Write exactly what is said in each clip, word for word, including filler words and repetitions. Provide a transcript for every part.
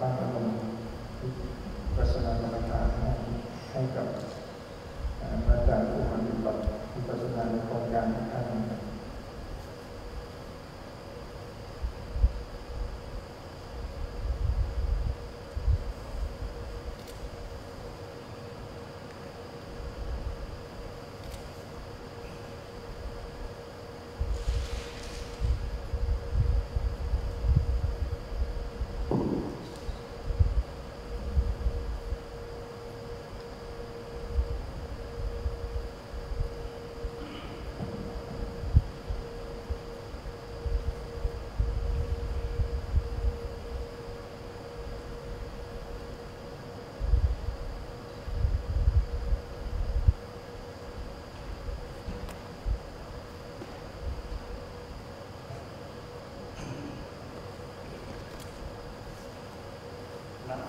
ตั้งอารมณ์วิปัสสนากรรมฐานให้กับอาจารย์ผู้มาปฏิบัติวิปัสสนาในโครงการทุกท่านนะ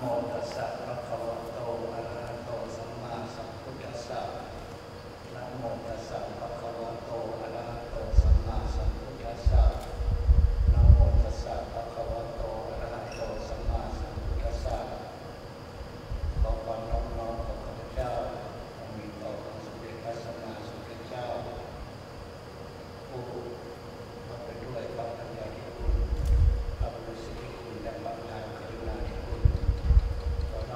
โมตัสสะภะคะวะโตอะระหะโตสัมมาสัมพุทธัสสะนะโมตัสสะภะคะวะโตอะระหะโตสัมมาสัมพุทธัสสะนะโมตัสสะภะคะวะโตอะระหะโตสัมมาสัมพุทธัสสะขอความน้อมน้อมต่อพระพุทธเจ้ามีต่อพระสมเด็จพระสัมมาสัมพุทธเจ้าผู้มาเป็นด้วยความตั้งใจที่คุณพระบริสุทธิ์ที่คุณและความงามกรุณาที่คุณเร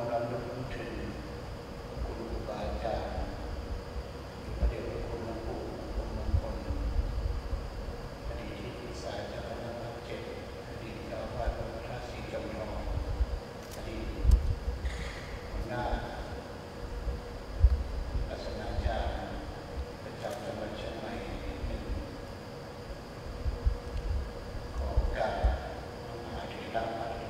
าดำเนินถึงคุณครูบาอาจารย์ประเดี๋ยวคุณหลวงปู่คุณมงคลอดีตที่ศึกษาจากคณะนักเจ็ดอดีตเจ้าอาวาสวัดพระศรีจำลองอดีตหัวหน้าศาสนาจารย์ประจำจังหวัดเชียงใหม่หนึ่งขอการมหาเถรมหาเถรมหาเถร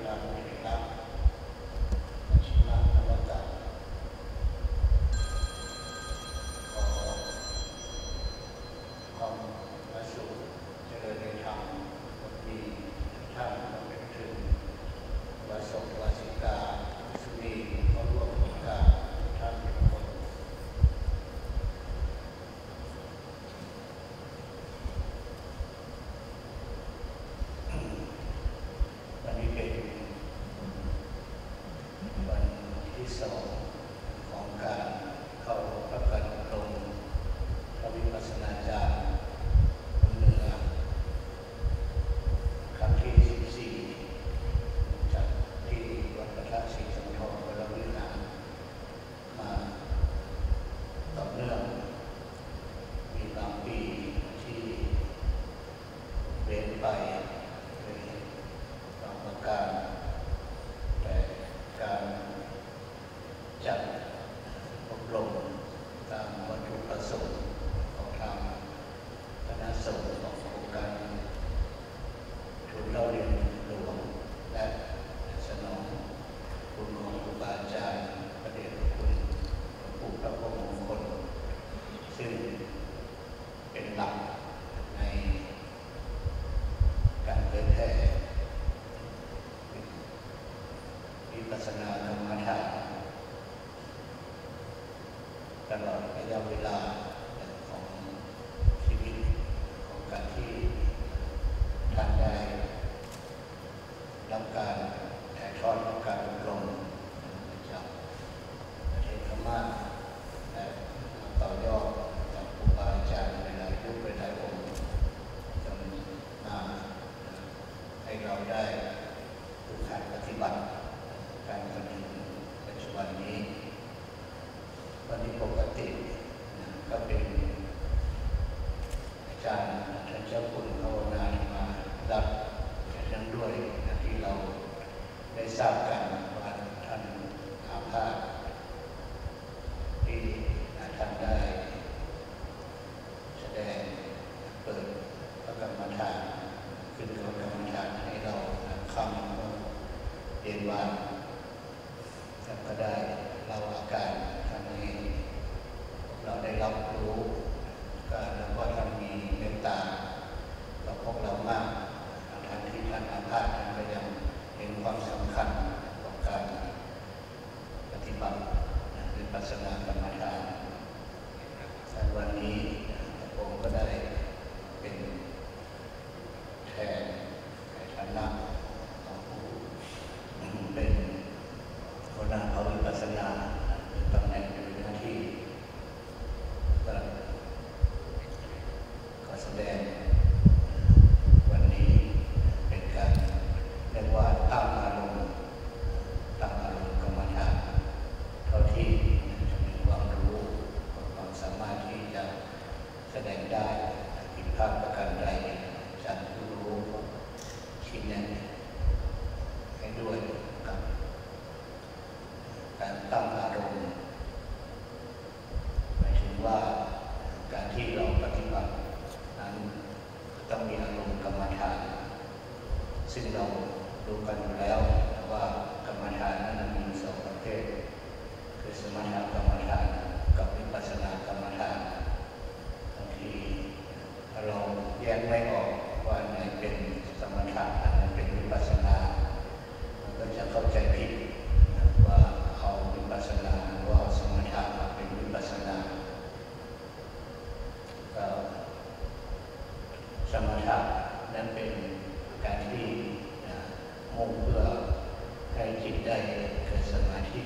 ตลอดระยะเวลาของชีวิตของการที่ท่านได้รับการถ่ายทอดรับการอบรมจากประเทศพม่าและต่อยอดจากครูบาอาจารย์หลายยุคหลายองค์จนมาให้เราได้ฝึกหัดปฏิบัติการจนถึงปัจจุบันนี้วันนี้ปกติก็เป็นอาจารย์ท่านเจ้าคุณภาวนามารับแต่ทั้งด้วยที่เราได้ทราบกันว่าท่านอาภาษที่ท่านได้แสดงเปิดพระกรรมฐานขึ้นพระกรรมฐานให้เราคำเย็นวันแล้วก็ได้เล่าอาการเราได้รับรู้การแล้วก็ท่านมีเมตตาต่อพวกเรามากท่านที่ท่านอาภาษท่านก็ยังเห็นความสำคัญของการปฏิบัติวิปัสสนากรรมฐานวันนี้ผมก็ได้เป็น ได้ผิดพลาดประการใดจากผู้รู้ชี้แนะให้ด้วยกับการตั้งอารมณ์หมายถึงว่าการที่เราปฏิบัตินั้นต้องมีอารมณ์กรรมฐานซึ่งเราดูกันอยู่แล้วว่ากรรมฐานนั้นมีสองประเภทคือสมถกรรมฐานกับวิปัสสนากรรมฐานบางทีเราแยกไม่ออกว่าอันไหนเป็นสมถะอันไหนเป็นวิปัสสนามันก็จะเข้าใจผิดว่าเอาวิปัสสนาว่าสมถะมาเป็นวิปัสสนาสมถะนั้นเป็นการที่มุ่งเพื่อให้จิตได้เกิดสมาธิ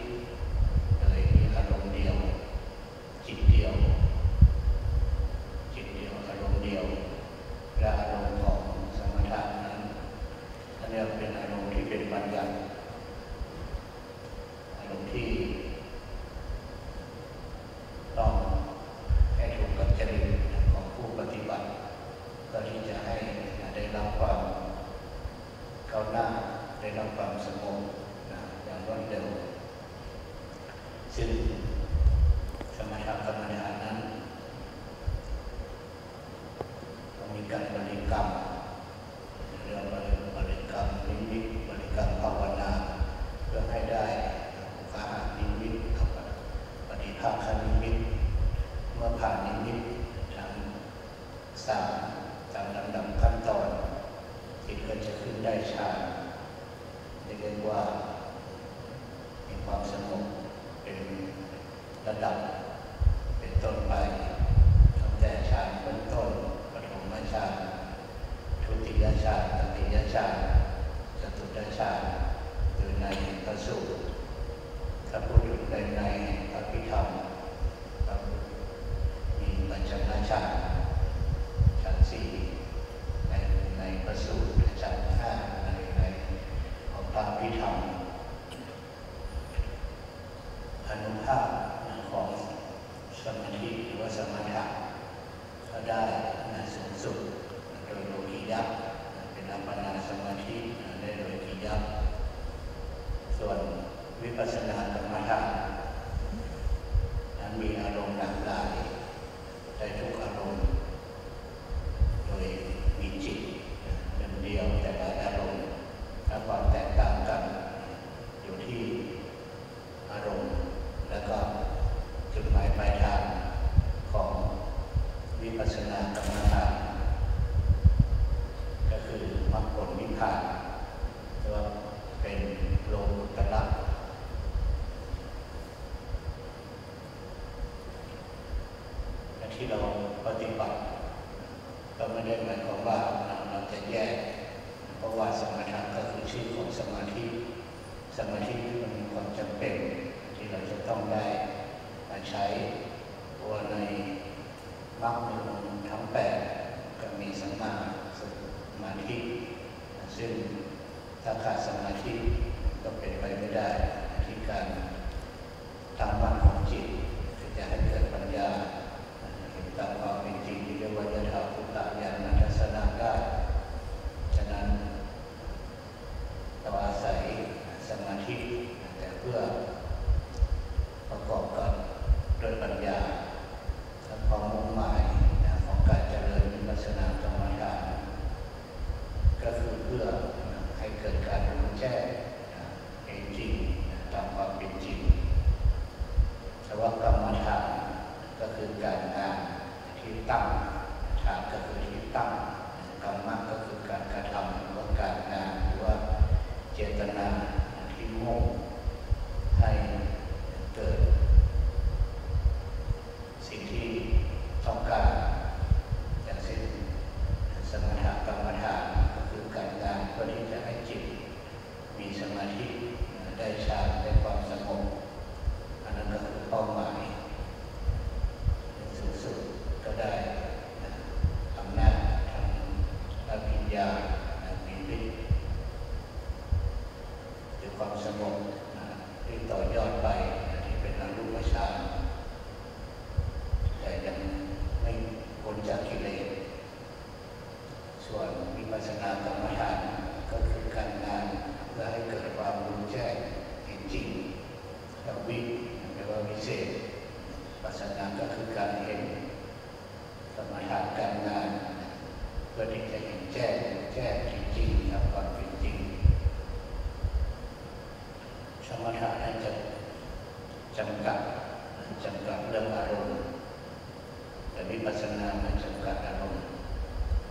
อะไรมีอารมณ์เดียวจิตเดียวจิตเดียวอารมณ์เดียวและอารมณ์ของสมถะนั้นอันนี้เป็นอารมณ์ที่เป็นปัญญาอารมณ์ที่ต้องให้ถูกกับจริตของผู้ปฏิบัติเพื่อที่จะให้ได้รับความก้าวหน้าได้รับความสงบอย่างรวดเร็วซึ่งสมถกรรมฐานนั้นต้องมีการบริกรรมเรื่องบริกรรมนิมิตบริกรรมภาวนาเพื่อให้ได้อุปาหานิมิตกับปฏิภาคนิมิตเมื่อผ่านนิมิตทั้งสามตามลำดับขั้นตอนจิตก็จะขึ้นได้ฌานเรียกว่ามีความสงบเป็นระดับเป็นต้นไปตั้งแต่ฌานเบื้องต้นปฐมฌานทุติยฌานตติยฌานจตุตฌานอยู่ในพระสูตรถ้าพูดถึงในในพระพิธรรมมีปัญจมฌานฌานสี่ในในพระสูตรฌานห้าในในของพระพิธรรมอนุภาพของสมาธิหรือว่าสมถะก็ได้สูงสุดโดยโลกียะเป็นอัปปนาสมาธิได้โดยโลกียะส่วนวิปัสสนากรรมฐานนั้นมีอารมณ์หลากหลายได้ทุกอารมณ์โดยมีจิตเดียวแต่หลายอารมณ์และความแตกต่างกันอยู่ที่อารมณ์แล้วก็จุดหมายปลายทางของวิปัสสนากรรมฐานก็คือมรรคผลนิพพานหรือว่าเป็นโลกุตระที่เราปฏิบัติก็ไม่ได้หมายความว่าเราจะแยกเพราะว่าสมถะก็คือชื่อของสมาธิสมาธิที่มันมีความจำเป็นที่เราจะต้องได้มาใช้ตัวในมรรคมีองค์ทั้งแปดก็มีสัมมาสมาธิซึ่งถ้าขาดสมาธิก็เป็นไปไม่ได้ที่การตั้งมั่นของจิตจะให้เกิดปัญญาเห็นตามความเป็นจริงที่เรียกว่ายถาภูตญาณทัศนะได้ฉะนั้นเราอาศัยสมาธิแต่เพื่อประกอบกับด้วยปัญญาและความมุ่งหมายของการเจริญวิปัสสนากรรมฐานก็คือเพื่อให้เกิดการรู้แจ้งเห็นจริงตามความเป็นจริงแต่ว่ากรรมฐานก็คือการงานที่ตั้งฐานก็คือที่ตั้งกรรมะก็คือการกระทำหรือว่าการงานหรือว่าเจตนาที่มุ่งให้เกิดสิ่งที่ต้องการอย่างเช่นสมถกรรมฐานก็คือการงานเพื่อที่จะให้จิตมีสมาธิได้ฌานได้ความสงบอันนั้นก็คือเป้าหมายสูงสุดก็ได้อำนาจทางอภิญญามีฤทธิ์หรือความสงบที่ต่อยอดไปที่เป็นอรูปฌานแต่ยังไม่พ้นจากกิ ส่วนวิปัสสนากรรมฐานก็คือการงานเพื่อให้เกิดความรู้แจ้งเห็นจริงกับวิแปลว่าวิเศษปัสสนาก็คือการเห็นกรรมฐานการงานเพื่อที่จะเห็นแจ้งแจ้งจริงๆตามความเป็นจริงสมถะนั้นจะจำกัดจำกัดเรื่องอารมณ์แต่วิปัสสนามันจำกัดอารมณ์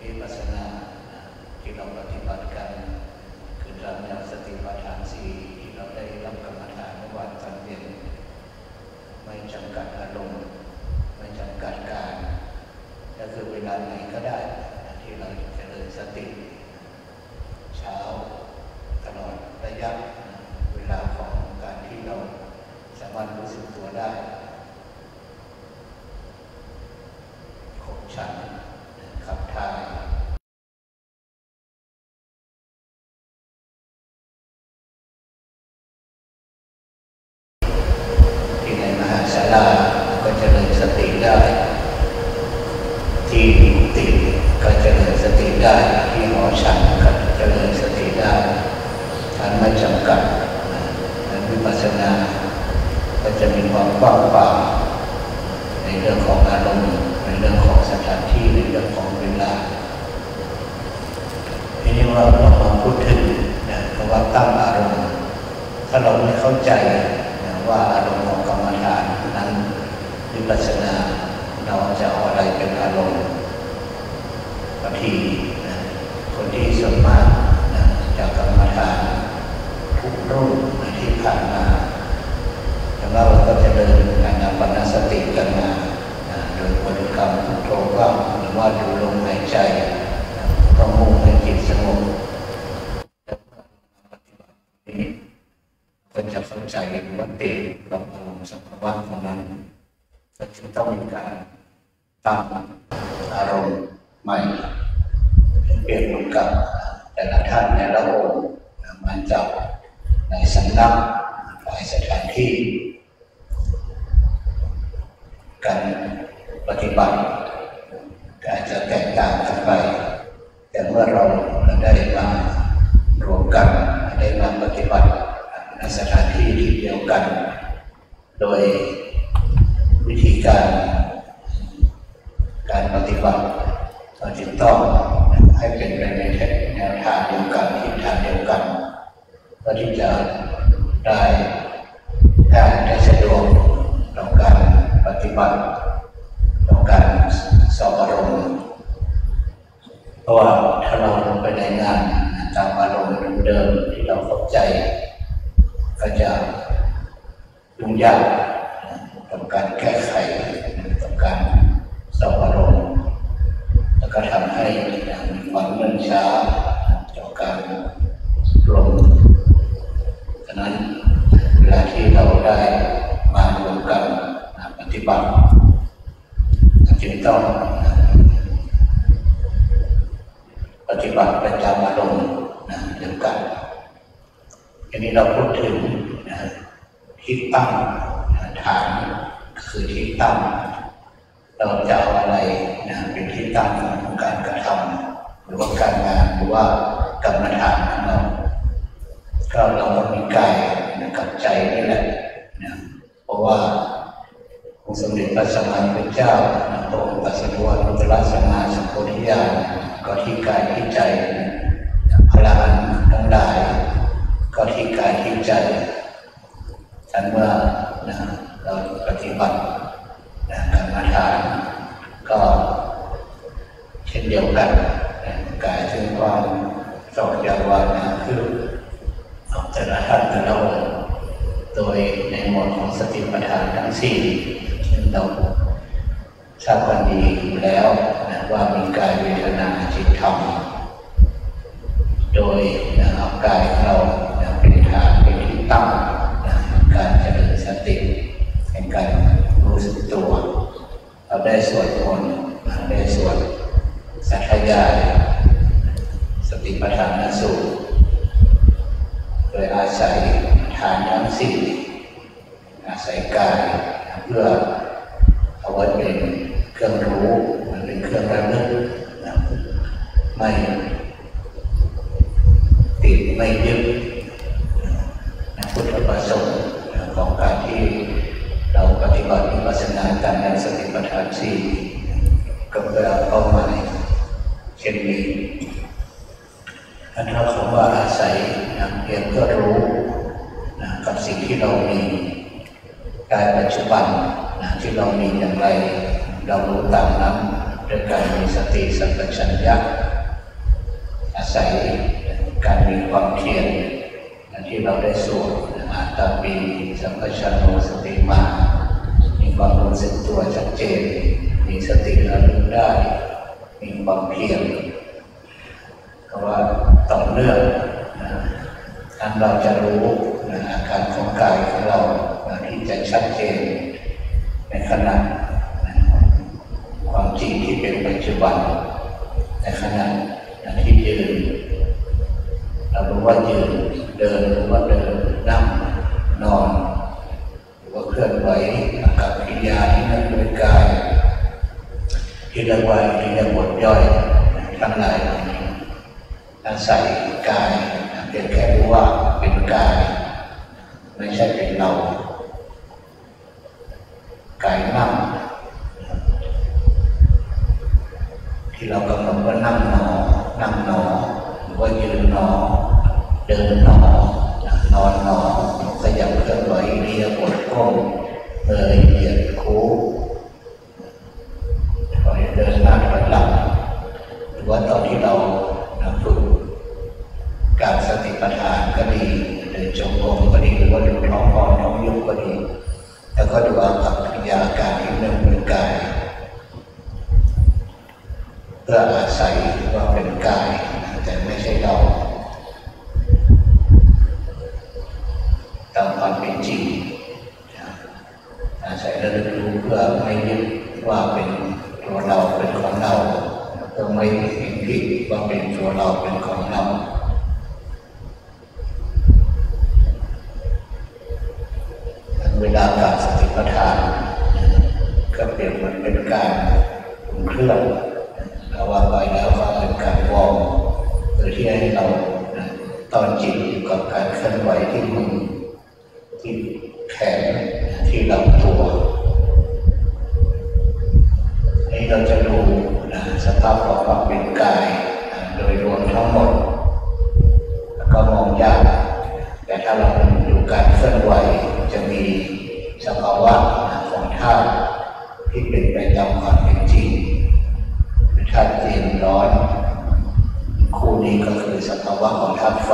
วิปัสสนาที่เราปฏิบัติกันคือเราแนวสติปัฏฐานสี่ที่เราได้รับกรรมฐานเมื่อวานตอนเย็นไม่จำกัดอารมณ์ไม่จำกัดการก็คือเวลาไหนก็ได้ที่เราเจริญสติเช้าตลอดระยะเวลาของการที่เราสามารถรู้สึกตัวได้ขบฉันขับถ่ายที่ในมหาศาลาก็เจริญสติได้ที่ติดก็เจริญสติได้ที่หอฉันก็เจริญสติได้ท่านไม่จำกัดนั้นวิปัสสนาก็จะมีความกว้างขวางในเรื่องของอารมณ์ในเรื่องของสถานที่ในเรื่องของเวลาทีนี้เราเรามาพูดถึงนะคำว่าตั้งอารมณ์ถ้าเราไม่เข้าใจนะว่าอารมณ์ของกรรมฐานนั้นวิปัสสนาเราจะเอาอะไรเป็นอารมณ์บางทีนะคนที่สมมานะจากกรรมฐานทุกรุ่นที่ผ่านมาเราก็จะเดินอานาปานสติกันมาโดยบริกรรมพุทโธบ้างหรือว่าดูลมหายใจก็มุ่งให้จิตสงบปฏิบัตินี้ก็จะเข้าใจว่าเตะเราอารมณ์สัมภาวะของนั้นก็จะต้องมีการตามอารมณ์ใหม่เปลี่ยนรูปกับแต่ละท่านในละองค์มาจากในสำนักหลายสถานที่การปฏิบัติอาจจะแตกต่างกันไปแต่เมื่อเราได้มารวมกันได้มาปฏิบัติในสถานที่เดียวกันโดยวิธีการการปฏิบัติเราจึงต้องให้เป็นไปในแนวทางเดียวกันทิศทางเดียวกันเพื่อที่จะได้ได้ได้สะดวกต่อการปฏิบัติต่อการสอบอารมณ์เพราะว่าถ้าเราลงไปในงานตามอารมณ์เดิมที่เราเข้าใจก็จะยุ่งยากต่อการแก้ไขต่อการสอบอารมณ์แล้วก็ทำให้มีความเมื่อยช้าต่อการลงฉะนั้นเวลาที่เราได้มารวมกันปฏิบัติจึงต้องปฏิบัติไปตามอารมณ์เดียวกันอันนี้เราพูดถึงที่ตั้งฐานคือที่ตั้งเราจะเอาอะไรเป็นที่ตั้งของการกระทำหรือว่าการงานหรือว่ากรรมฐานของเราก็เราต้องมีกายกับใจนี่แหละนะเพราะว่าองค์สมเด็จพระสัมมาสัมพุทธเจ้าพระองค์ตรัสรู้อนุตตรสัมมาสัมโพธิญาณก็ที่กายที่ใจพลังทั้งหลายก็ที่กายที่ใจฉันว่านะเราปฏิบัติกรรมฐานก็เช่นเดียวกันกายถึงความสองยาวานะคือแต่ละท่านแต่ละองค์โดยในหมวดของสติปัฏฐานทั้งสี่ซึ่งเราทราบกันดีอยู่แล้วนะว่ามีกายเวทนาจิตธรรมโดยเอากายของเราเป็นฐานเป็นที่ตั้งการเจริญสติเป็นการรู้สึกตัวเราได้สวดมนต์ได้สวดสัทธายาสติปัฏฐานสูตรโดยอาศัยฐานทั้งสี่อาศัยกายเพื่อเอาไว้เป็นเครื่องรู้มันเป็นเครื่องระลึกไม่ ที่เรามีอย่างไรเรารู้ตามนั้นด้วยการมีสติสัมปชัญญะอาศัยการมีความเพียรที่เราได้สวดอัตตาปีสัมปชัญโญสติมามีความรู้สึกตัวชัดเจนมีสติระลึกได้มีความเพียรเพราะว่าต้องเลือกทั้งเราจะรู้อาการของกายของเราที่จะชัดเจนในขณะความจริงที่เป็นปัจจุบันในขณะที่ยืนเรารู้ว่ายืนเดินรู้ว่าเดินนั่งนอนรู้ว่าเคลื่อนไหวกับกิริยาที่นั่นด้วยกายที่ละวัยที่ละบทย่อยทั้งหลายอาศัยกายเป็นแค่รู้ว่าเป็นกายไม่ใช่เป็นเรากายนั่งที่เรากำลังว่านั่งนอนั่งนอหรือว่ายืนนอเดินนอนอนนอขยับเคลื่อนไหวเรียบดก้มเอ่ยเหยียดคูถอยเดินนั่งถอยหลังหรือว่าตอนที่เราฝึกการสติปัฏฐานก็ดีเดินจงกรมก็ดีหรือว่าดูน้องพองน้องยุบก็ดีแล้วก็ดูอาการกิริยาการที่เนื่องในกายเพื่ออาศัยว่าเป็นกายแต่ไม่ใช่เราตามความเป็นจริงอาศัยระลึกรู้เพื่อไม่ยึดว่าเป็นตัวเราเป็นของเราเพื่อไม่เห็นผิดว่าเป็นตัวเราเป็นของเราเวลาการสติปัฏฐานก็เปลี่ยนเหมือนเป็นการอุ่นเครื่องเราวางไว้แล้วก็เป็นการวอร์มเพื่อที่ให้เราตอนจิตอยู่กับการเคลื่อนไหวที่มือที่แขนที่ลำตัวให้เราจะดูสภาพของความเป็นกายโดยรวมทั้งหมดแล้วก็มองยากแต่ถ้าเราดูการเคลื่อนไหวจะมีสภาวะของธาตุที่เป็นไปตามความเป็นจริงธาตุเย็นร้อนคู่นี้ก็คือสภาวะของธาตุไฟ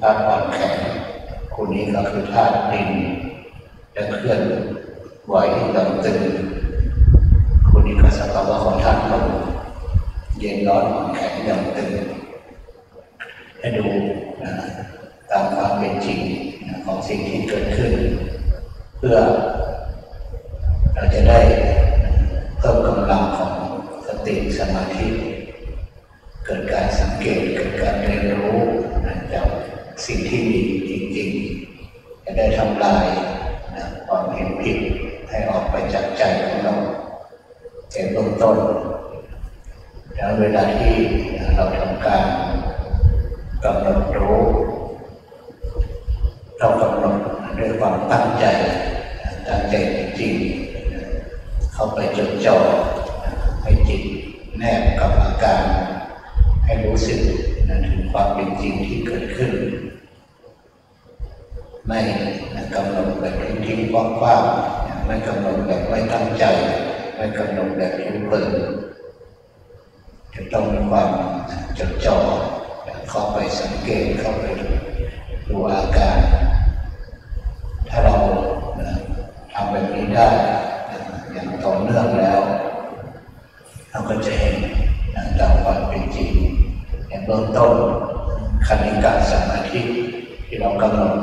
ธาตุอ่อนแข็งคู่นี้ก็คือธาตุดินและเคลื่อนไหวดังตึงคู่นี้ก็สภาวะของธาตุลมเย็นร้อนอ่อนแข็งดังตึงให้ดูตามความเป็นจริงของสิ่งที่เกิดขึ้นเพื่อเราจะได้เพิ่มกำลังของสติสมาธิเกิดการสังเกตเกิดการเรียนรู้จากสิ่งที่มีจริงๆจะได้ทำลายความเห็นผิดให้ออกไปจากใจของเราในเบื้องต้นแล้วเวลาที่เราทำการกำหนดรู้เรากำหนดด้วยความตั้งใจตั้งใจจริงๆเข้าไปจดจ่อให้จิตแนบกับอาการให้รู้สึกถึงความเป็นจริงที่เกิดขึ้นไม่กำหนดแบบทิ้งๆว่างๆไม่กำหนดแบบไม่ตั้งใจไม่กำหนดแบบเผลอจะต้องมีความจดจ่อเข้าไปสังเกตเข้าไปดูอาการถ้าเราทำแบบนี้ได้อย่างต่อเนื่องแล้วเราก็จะเห็นตามความเป็นจริงในเบื้องต้นคณิกะสมาธิที่เรากำหนด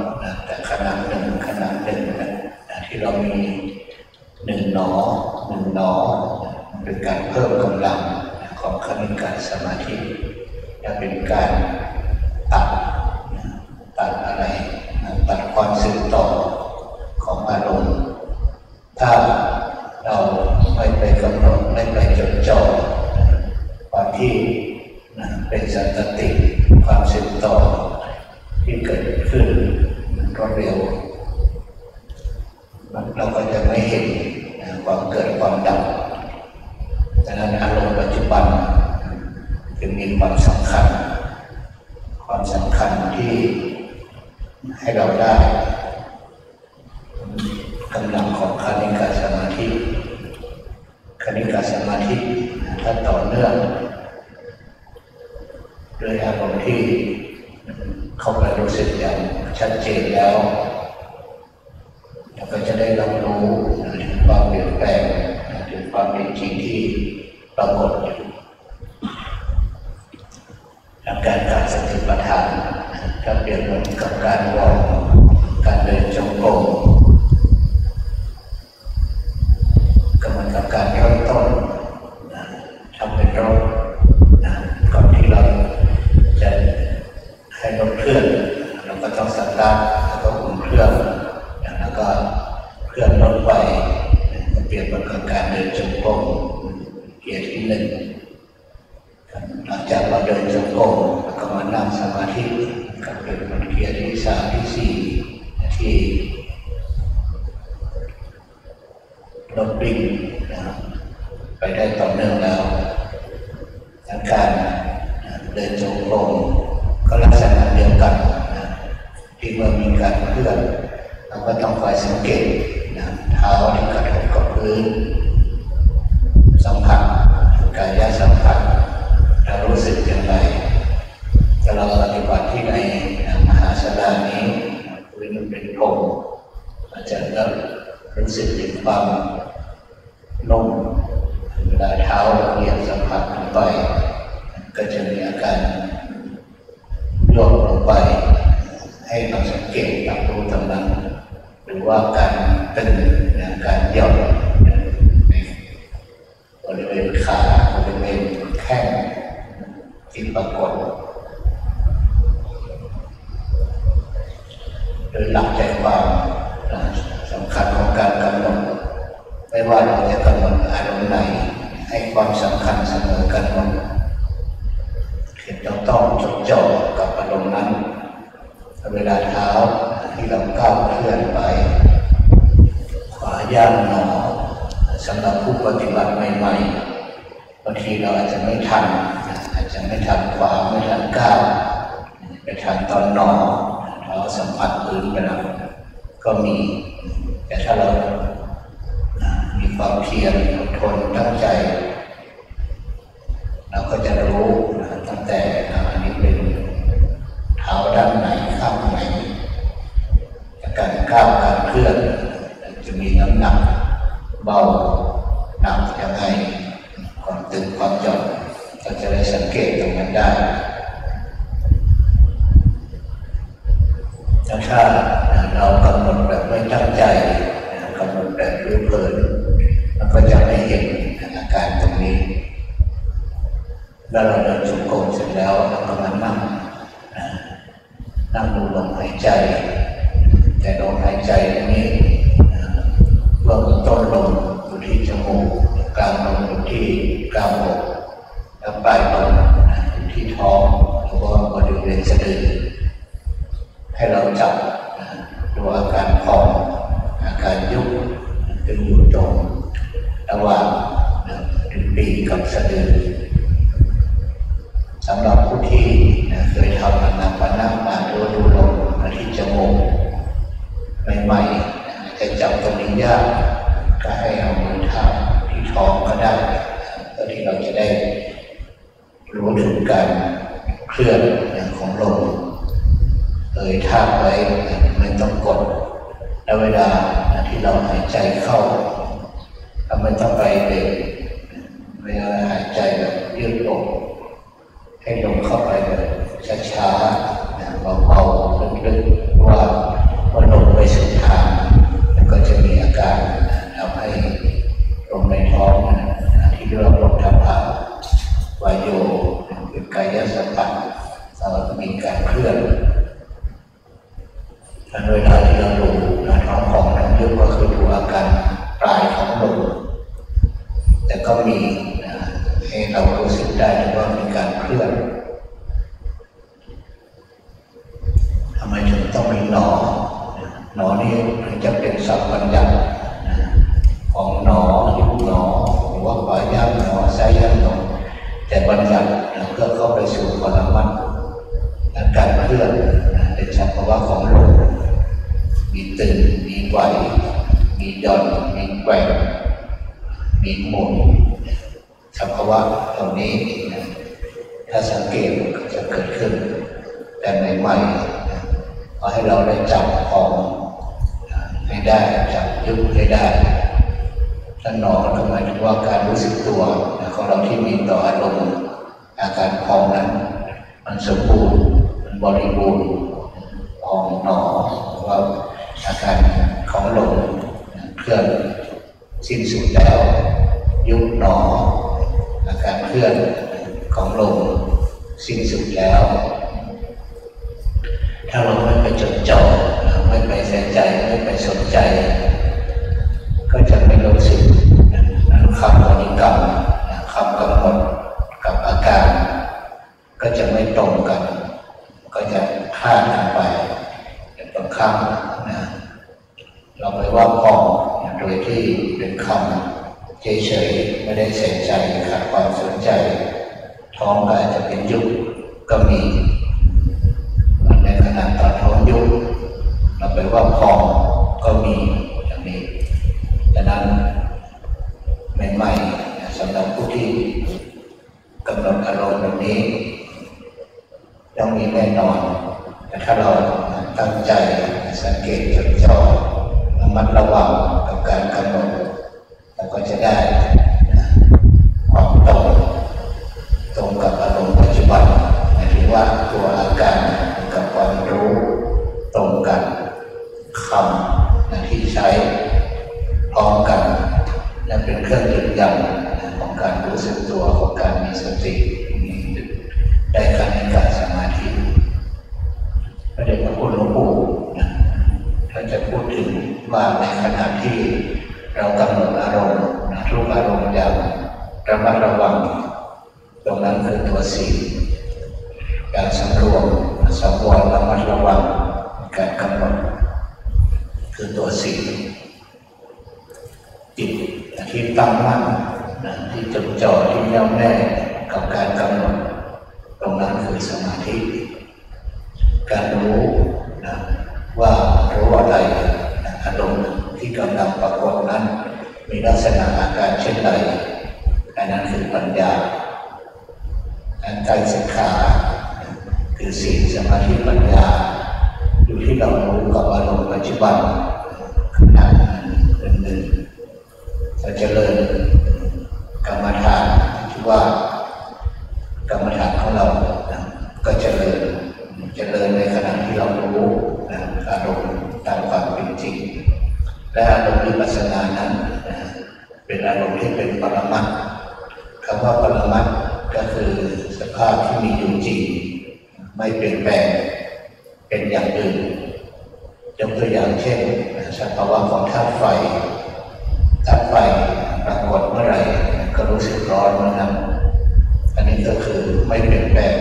แต่ขณะหนึ่งขณะหนึ่งที่เรามีหนึ่งหนอหนึ่งหนอเป็นการเพิ่มกำลังของคณิกะสมาธิจะเป็นการตัดตัดอะไรตัดความสืบต่อของอารมณ์ถ้าเราไม่ไปกำหนดไม่ไปจดจ่อความที่เป็นสันตติความสืบต่อที่เกิดขึ้นมันก็เร็วเราก็จะไม่เห็นความเกิดความดับดังนั้นอารมณ์ปัจจุบันจะมีความสำคัญความสำคัญที่ให้เราได้กำลังของคณิกะสมา ด้วยอารมณ์ที่เข้าไปรู้สึกอย่างชัดเจนแล้วเราก็จะได้รับรู้ถึงความเปลี่ยนแปลงถึงความเป็นจริงที่ปรากฏอยู่การการสติปัฏฐานก็เปรียบเหมือนกับการวางการเดินจงกรมก็เหมือนกับการเริ่มต้นทำเป็นรอบก่อนที่เราจะให้รถเคลื่อนเราก็ต้องสตาร์ทแล้วก็อุ่นเครื่องแล้วก็เคลื่อนรถไปก็เปรียบเหมือนกับการเดินจงกรมเกียร์ที่หนึ่งหลังจากเราเดินจงกรมแล้วก็มานั่งสมาธิกับเดินเกียร์ที่สามที่สี่ที่ลดดิ่งไปได้ต่อเนื่องแล้วการเดินจงกรมก็ลักษณะเดียวกันที่เมื่อมีการเคลื่อนเราก็ต้องคอยสังเกตเท้าที่กระทบกับพื้นสัมผัสกายสัมผัสเรารู้สึกอย่างไรแต่เราปฏิบัติที่ในมหาศาลานี้คือมันเป็นพรมอาจารย์ก็รู้สึกถึงความนุ่มเวลาเท้าเหยียบสัมผัสลงไปก็จะมีอาการโยกลงไปให้เราสังเกตรับรู้ตำลังหรือว่าการตึงการหย่อนในบริเวณขาบริเวณแข้งที่ปรากฏโดยหลักใจความสำคัญของการกำหนดไม่ว่าเราจะกำหนดอารมณ์ไหนให้ความสำคัญเสมอกันว่าคือเราต้องจดจ่อกับอารมณ์นั้นเวลาเท้าที่เราก้าวเคลื่อนไปขวาย่างหนอสำหรับผู้ปฏิบัติใหม่ๆบางทีเราอาจจะไม่ทันอาจจะไม่ทันขวาไม่ทันก้าวไปทันตอนหนอเราสัมผัสพื้นไปแล้วก็มีแต่ถ้าเรามีความเพียรอดทนตั้งใจเราก็จะรู้ตั้งแต่อันนี้เป็นเท้าด้านไหนข้างไหนการก้าวการเคลื่อนจะมีน้ำหนักเบาหนักยังไงความตึงความหย่อนเราจะได้สังเกตตรงนั้นได้ถ้าเรากำหนดแบบไม่ตั้งใจกำหนดแบบรู้เพลินมันก็จะไม่เห็นอาการตรงนี้แล้วเราเดินจงกรมเสร็จแล้วเราก็มานั่งนั่งดูลมหายใจแต่ลมหายใจนี้เบื้องต้นลมอยู่ที่จมูกกลางลมอยู่ที่กลางอกแล้วปลายลมอยู่ที่ท้องหรือว่าบริเวณสะดือให้เราจับดูอาการพองอาการยุบเป็นอยู่ตรงระหว่างถึงปีกกับสะดือสำหรับผู้ที่เคยทำมานั่งมานั่งมาดูดูลมที่จมูกใหม่ๆจะจับตรงนี้ยากก็ให้เอามือทำที่ท้องก็ได้เพื่อที่เราจะได้รู้ถึงการเคลื่อนของลมเอ่ยทากไว้ไม่ต้องกดและเวลาที่เราหายใจเข้าเราไม่ต้องไปเบรกเวลาหายใจแบบยืดอกให้ลมเข้าไปแบบช้าๆเบาๆลึกๆว่าพอลมไปสู่ทางมันก็จะมีอาการทำให้ลมในท้องที่เรียกว่าลมทางผ่านวายโยเป็นกายสัมผัสเราจะมีการเคลื่อนการเวลาที่เราดูท้องของน้ำยุบก็คือดูอาการปลายของลมแต่ก็มีให้เรารู้สึกได้ว่ามีการเคลื่อนทำไมถึงต้องมีหนอหนอนี่จะเป็นสัพพัญญะของหนอยุบหนอหรือว่าขวาย่างหนอซ้ายย่างหนอแต่บัญญัติเพื่อเข้าไปสู่ปรมัตถ์การเคลื่อนเป็นสัพพวะของลมมีตื่นมีไหวมีหย่อนมีแกว่งมีหมุนสัพพวะเหล่านี้ ถ้าสังเกตก็จะเกิดขึ้นแต่ใหม่ๆขอให้เราได้จับของให้ได้จับยึดให้ได้ท่านหนอทำไมถึงว่าการรู้สึกตัวของเราที่มีต่ออารมณ์อาการพองนั้นมันสมบูรณ์มันบริบูรณ์พองหนอว่าอาการของลมเคลื่อนสิ้นสุดแล้วยุบหนออาการเคลื่อนของลมสิ้นสุดแล้วถ้าเราไม่ไปจดจ่อไม่ไปใส่ใจไม่ไปสนใจก็จะไม่รู้สึกคำบริกรรมคำกำหนดกับอาการก็จะไม่ตรงกันก็จะคลาดกันไปบางครั้งนะเราไปว่าพองโดยที่เป็นคำเฉยๆไม่ได้ใส่ใจขาดความสนใจท้องก็อาจจะเป็นยุบก็มีในขณะตอนท้องยุบเราไปว่าพองก็มีอย่างนี้ดังนั้นใหม่ๆสำหรับผู้ที่กำลังอารมณ์แบบนี้ต้องมีแน่นอนแต่ถ้าเราตั้งใจสังเกตจดจ่อระมัดระวังกับการกำหนดเราก็จะได้ความตรงตรงกับอารมณ์ปัจจุบันหมายถึงว่าตัวอาการกับความรู้ตรงกันคำที่ใช้พร้อมกันนั่นเป็นเครื่องยืนยันของการรู้สึกตัวของการมีสติได้การในการสมาธิพระเดชพระคุณหลวงปู่ท่านจะพูดถึงว่าในขณะที่เรากำหนดอารมณ์ทุกอารมณ์อย่างระมัดระวังตรงนั้นคือตัวศีลการสำรวมสำรวมระมัดระวังการกำหนดคือตัวศีลจิตที่ตั้งมั่นที่จดจ่อที่แน่วแน่กับการกำหนดตรงนั้นคือสมาธิการรู้นะว่ารู้อะไรอารมณ์ที่กำลังปรากฏนั้นมีลักษณะอาการเช่นไรอันนั้นคือปัญญาการไตรสิกขาคือศีลสมาธิปัญญาอยู่ที่เรารู้กับอารมณ์ปัจจุบันขณะหนึ่งเราเจริญกรรมฐานที่ว่ากรรมฐานของเราก็เจริญเจริญในขณะที่เรารู้อารมณ์ตามความเป็นจริงและอารมณ์วิปัสสนานั้นเป็นอารมณ์ที่เป็นปรมัตถ์คำว่าปรมัตถ์ก็คือสภาพที่มีอยู่จริงไม่เปลี่ยนแปลงเป็นอย่างอื่นยกตัวอย่างเช่นสภาวะของธาตุไฟธาตุไฟปรากฏเมื่อไรก็รู้สึกร้อนเมื่อนั้นอันนี้ก็คือไม่เปลี่ยนแปลง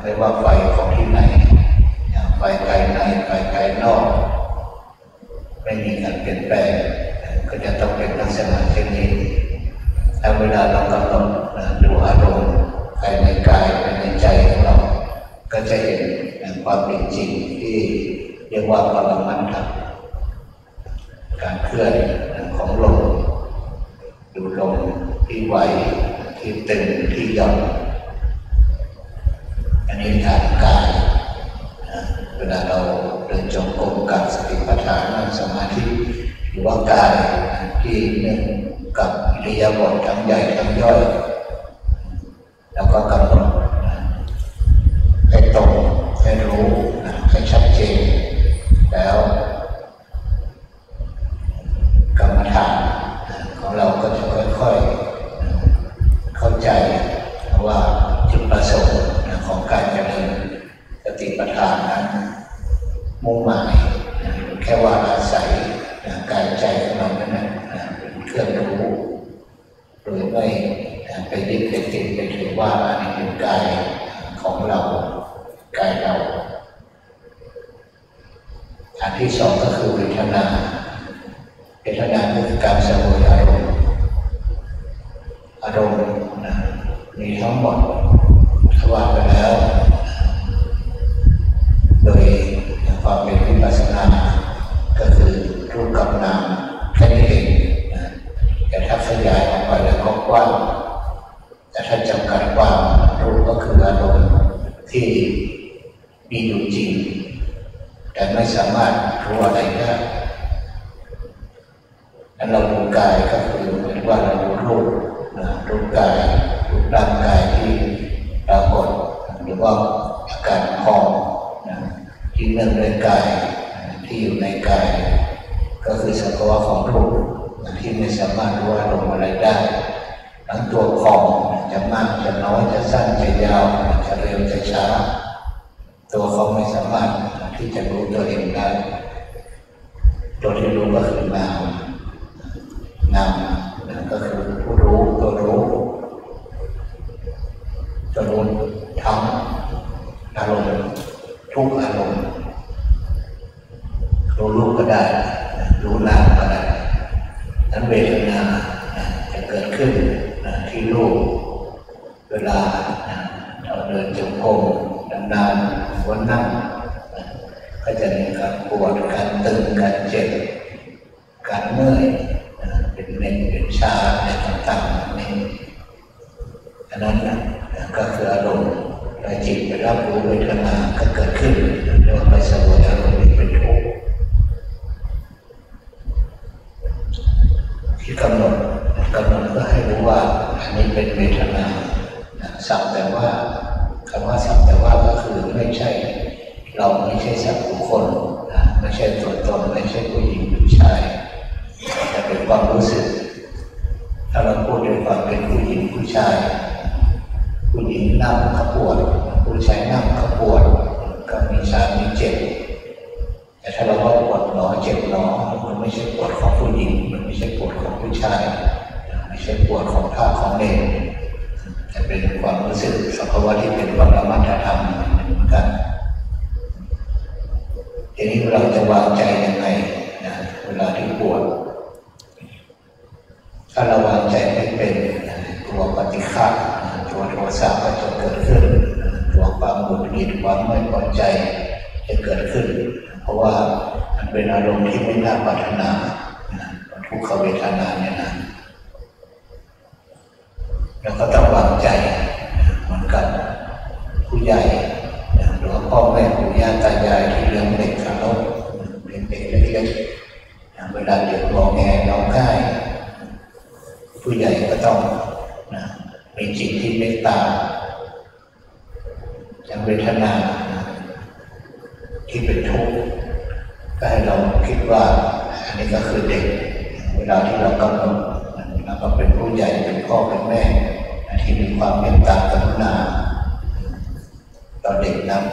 ไม่ว่าไฟของที่ไหนไฟภายในไฟภายนอกไม่มีการเปลี่ยนแปลงก็จะต้องเป็นลักษณะเช่นนี้แต่เวลาเรากำลังดูอารมณ์ภายในกายภายในใจของเราก็จะเห็นความเป็นจริงที่เรียกว่าปรมัตถ์การเคลื่อนของลมดูลมที่ไหวที่ตึงที่หย่อนอันนี้ทางกายเวลาเราเดินจงกรมกับสติปัฏฐานนั่งสมาธิหรือว่ากายที่หนึ่งกับอิริยาบถทั้งใหญ่ทั้งย่อยแล้วก็กำหนดให้ตรงให้รู้ให้ชัดเจนแล้วกรรมฐานของเราก็จะค่อยๆเข้าใจว่าจุดประสงค์ของการเจริญสติปัฏฐานนั้นมุ่งหมายแค่ว่าอาศัยกายใจของเรานั้นเป็นเครื่องรู้โดยไม่ไปยึดไปติดไปถือว่าอันนี้เป็นกายของเรากายเราอันที่สองก็คือเวทนาเวทนาคือการเสวยอารมณ์อารมณ์มีทั้งหมดถ้าว่าไปแล้วโดยความเป็นวิปัสสนาก็คือรูปกับนามแค่นี้เองแต่ถ้าขยายออกไปแล้วก็กว้างแต่ถ้าจำกัดความรูปก็คืออาร ที่มีอยู่จริงแต่ไม่สามารถรู้อะไรได้อันเราดูกายก็คือเหมือนว่าเราดูรูปนะดูกายดูร่างกายที่ปรากฏหรือว่าอาการคลองนะที่เนื่องด้วยกายที่อยู่ในกายก็คือสภาวะของรูปที่ไม่สามารถรู้อารมณ์อะไรได้ทั้งตัวคลองจะมากจะน้อยจะสั้นจะยาวจะเร็วจะช้าตัวเขาไม่สามารถที่จะรู้ตัวเองได้ตัวที่รู้ก็คือนามนามก็คือผู้รู้ตัวรู้ตัวรู้ทั้งอารมณ์ทุกอารมณ์รู้รูปก็ได้รู้นามก็ได้นั้นเวทนาจะเกิดขึ้นที่รูปเวลาเราเดินจงกรมนานๆวันนั่งก็จะมีการปวดการตึงการเจ็บการเมื่อยเป็นเม็ดเป็นชาอะไรต่างๆนี่อันนั้นก็คืออารมณ์จิตไปรับรู้เวทนาก็เกิดขึ้นเรียกว่าไปสวยอารมณ์เป็นทุกข์ที่กำหนดกำหนดก็ให้รู้ว่าอันนี้เป็นเวทนาสักแต่ว่าคำว่าสักแต่ว่าก็คือไม่ใช่เราไม่ใช่สักบุคคลไม่ใช่ตัวตนไม่ใช่ผู้หญิงผู้ชายแต่เป็นความรู้สึกถ้าเราพูดด้วยความเป็นผู้หญิงผู้ชายผู้หญิงนั่งก็ปวดผู้ชายนั่งก็ปวดก็มีชามีเจ็บแต่ถ้าเราว่าปวดหนอเจ็บหนอมันไม่ใช่ปวดของผู้หญิงมันไม่ใช่ปวดของผู้ชายไม่ใช่ปวดของท่าของเนรแต่เป็นความรู้สึกสภาวะที่เป็นวัฏมัฏธรรมเหมือนกันทีนี้เราจะวางใจยังไงนะเวลาที่ปวดถ้าเราวางใจไม่เป็นตัวปฏิฆะตัวโทสะก็จะเกิดขึ้นตัวความหงุดหงิดความไม่พอใจจะเกิดขึ้นเพราะว่ามันเป็นอารมณ์ที่ไม่น่าปรารถนาทุกขเวทนาเนี่ยนะเราก็ต้องวางใจเหมือนกับผู้ใหญ่หรือพ่อแม่ปู่ย่าตายายที่เลี้ยงเด็กทารกเลี้ยงเด็กเล็กๆเวลาเด็กร้องแงร้องไห้ผู้ใหญ่ก็ต้องมีจิตที่เมตตาอย่างเวทนาที่เป็นทุกข์ก็ให้เราคิดว่าอันนี้ก็คือเด็กเวลาที่เรากำลังเราก็เป็นผู้ใหญ่เป็นพ่อเป็นแม่ที่มีความเมตตากรุณาต่อเด็กนั้น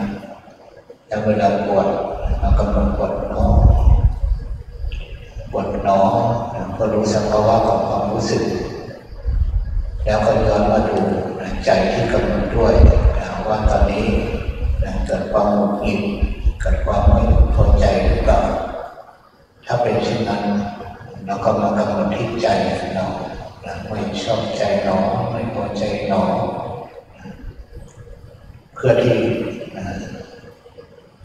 แต่เวลาปวดเรากำลังปวดหนอปวดหนอก็รู้สภาวะของความรู้สึกแล้วก็ย้อนมาดูใจที่กำลังด้วยว่าตอนนี้เกิดความหงุดหงิดเกิดความไม่พอใจหรือเปล่าถ้าเป็นเช่นนั้นเราก็มากำหนดที่ใจเราไม่ชอบใจหนอไม่พอใจหนอเพื่อที่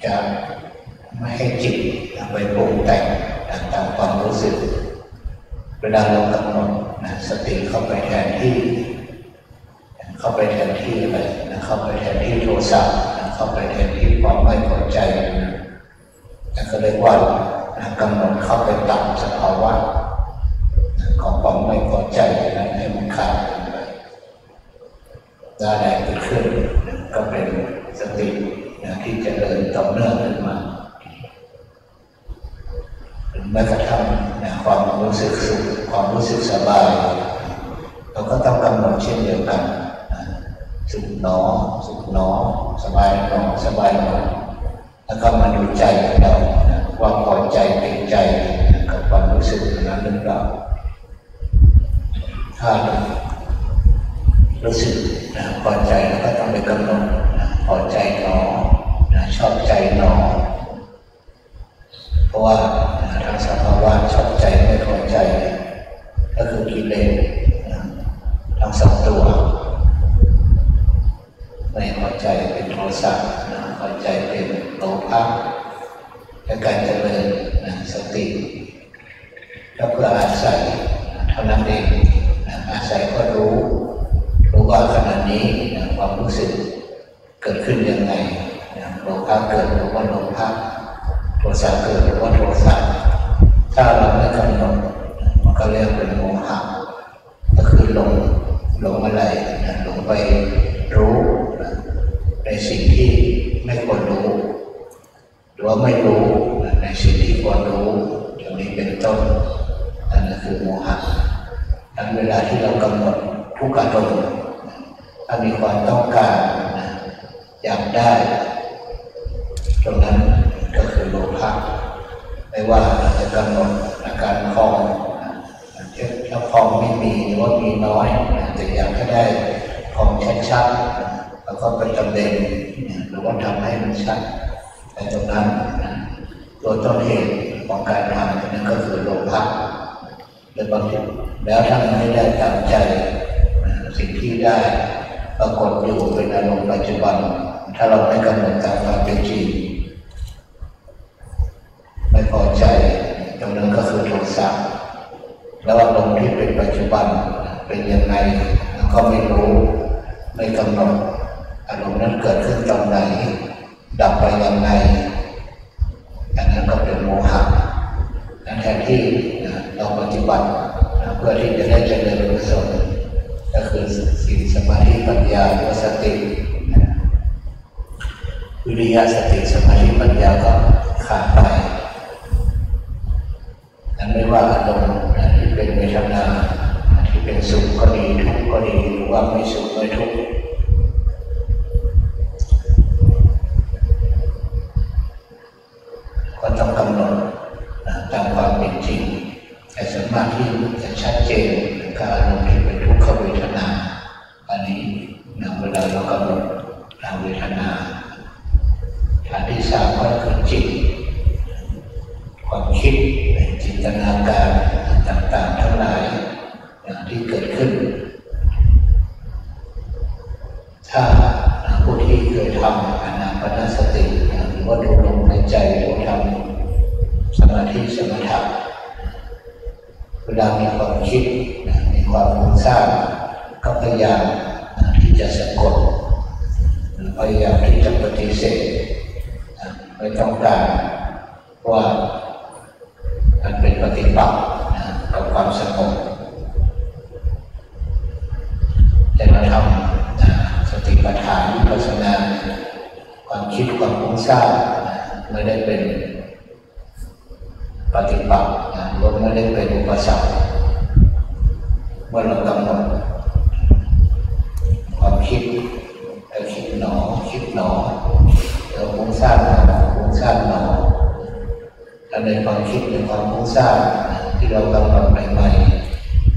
จะไม่ให้จิตไปปรุงแต่งตามความรู้สึกเวลาเรากำหนดสติเข้าไปแทนที่เข้าไปแทนที่อะไรเข้าไปแทนที่โทสะเข้าไปแทนที่ความไม่พอใจนั่นก็เรียกว่ากำหนดเข้าไปตัดสภาวะของความไม่พอใจนั้นให้มันขาดไปได้แรงขึ้นขึ้นก็เป็นสติที่จะเดินต่อเนื่องขึ้นมาแม้กระทั่งความรู้สึกสุขความรู้สึกสบายเราก็ต้องกำหนดเช่นเดียวกันสุขหนอสุขหนอสบายหนอสบายหนอแล้วก็มาดูใจของเราว่าพอใจเป็นใจกับความรู้สึกนั้นหรือเปล่าถ้ารู้สึกพอใจเราก็ต้องไปกำหนดพอใจหนอชอบใจหนอเพราะว่าทางสภาวะชอบใจไม่พอใจก็คือกิเลสทั้งสองตัวไม่พอใจเป็นโทสะพอใจเป็นโลภะและการเจริญสติก็เพื่ออาศัยเท่านั้นเองอาศัยก็รู้รู้ว่าขณะนี้ความรู้สึก เกิดขึ้นยังไงโลภะเกิดหรือว่าโลภะโทสะเกิดหรือว่าโทสะถ้าเราไม่กำหนดมันก็เรียกเป็นโมหะก็คือหลงหลงอะไรหลงไปรู้ในสิ่งที่ไม่ควรรู้หรือว่าไม่รู้ในสิ่งที่ควรรู้อย่างนี้เป็นต้นนั่นคือโมหะดังเวลาที่เรากำหนดทุกอารมณ์ถ้ามีความต้องการอยากได้ตรงนั้นก็คือโลภะไม่ว่าเราจะกำหนดอาการคลองถ้าคลองไม่มีหรือว่ามีน้อยแต่อยากให้ได้คลองชัดๆแล้วก็เป็นจำเป็นหรือว่าทำให้มันชัดแต่ตรงนั้นตัวต้นเหตุของการทำนั่นก็คือโลภะโดยบางทีแล้วถ้ามันไม่ได้ตามใจสิ่งที่ได้ปรากฏอยู่เป็นอารมณ์ปัจจุบันถ้าเราไม่กำหนดตามความเป็นจริงไม่พอใจตรงนั้นก็คือโทสะแล้วอารมณ์ที่เป็นปัจจุบันเป็นยังไงแล้วก็ไม่รู้ไม่กำหนดอารมณ์นั้นเกิดขึ้นตรงไหนดับไปยังไงอันนั้นก็เป็นโมหะแทนที่เราปฏิบัติเพื่อที่จะได้เจริญกุศลก็คือศีลสมาธิปัญญาและสติวิริยะสติสมาธิปัญญาก็ขาดไปนั้นไม่ว่าอารมณ์ที่เป็นเวทนาที่เป็นสุขก็ดีทุกข์ก็ดีหรือว่าไม่สุขไม่ทุกข์ก็ต้องกำหนดตามความเป็นจริงแต่สามารถที่จะชัดเจนกับอารมณ์ที่เป็นทุกขเวทนาอันนี้หนึ่งเวลาเรากำหนดทางเวทนาฐานที่สามก็คือจิตความคิดจินตนาการต่างๆทั้งหลายอย่างที่เกิดขึ้นถ้าผู้ที่เคยทำอานาปานสติหรือว่าดูลมในใจหรือทำสมาธิสมถะเวลามีความคิดมีความฟุ้งซ่านก็พยายามที่จะสะกดพยายามที่จะปฏิเสธไม่ต้องการว่ามันเป็นปฏิปักษ์กับความสงบแต่เราทำสติปัฏฐานวิปัสสนาความคิดความฟุ้งซ่านไม่ได้เป็นปฏิปักษ์ลดไม่ได้เป็นอุปสรรคเมื่อเรากำหนดความคิดเราคิดหนอคิดหนอเราฟุ้งซ่านเราฟุ้งซ่านหนอถ้าในความคิดในความฟุ้งซ่านที่เรากำหนดใหม่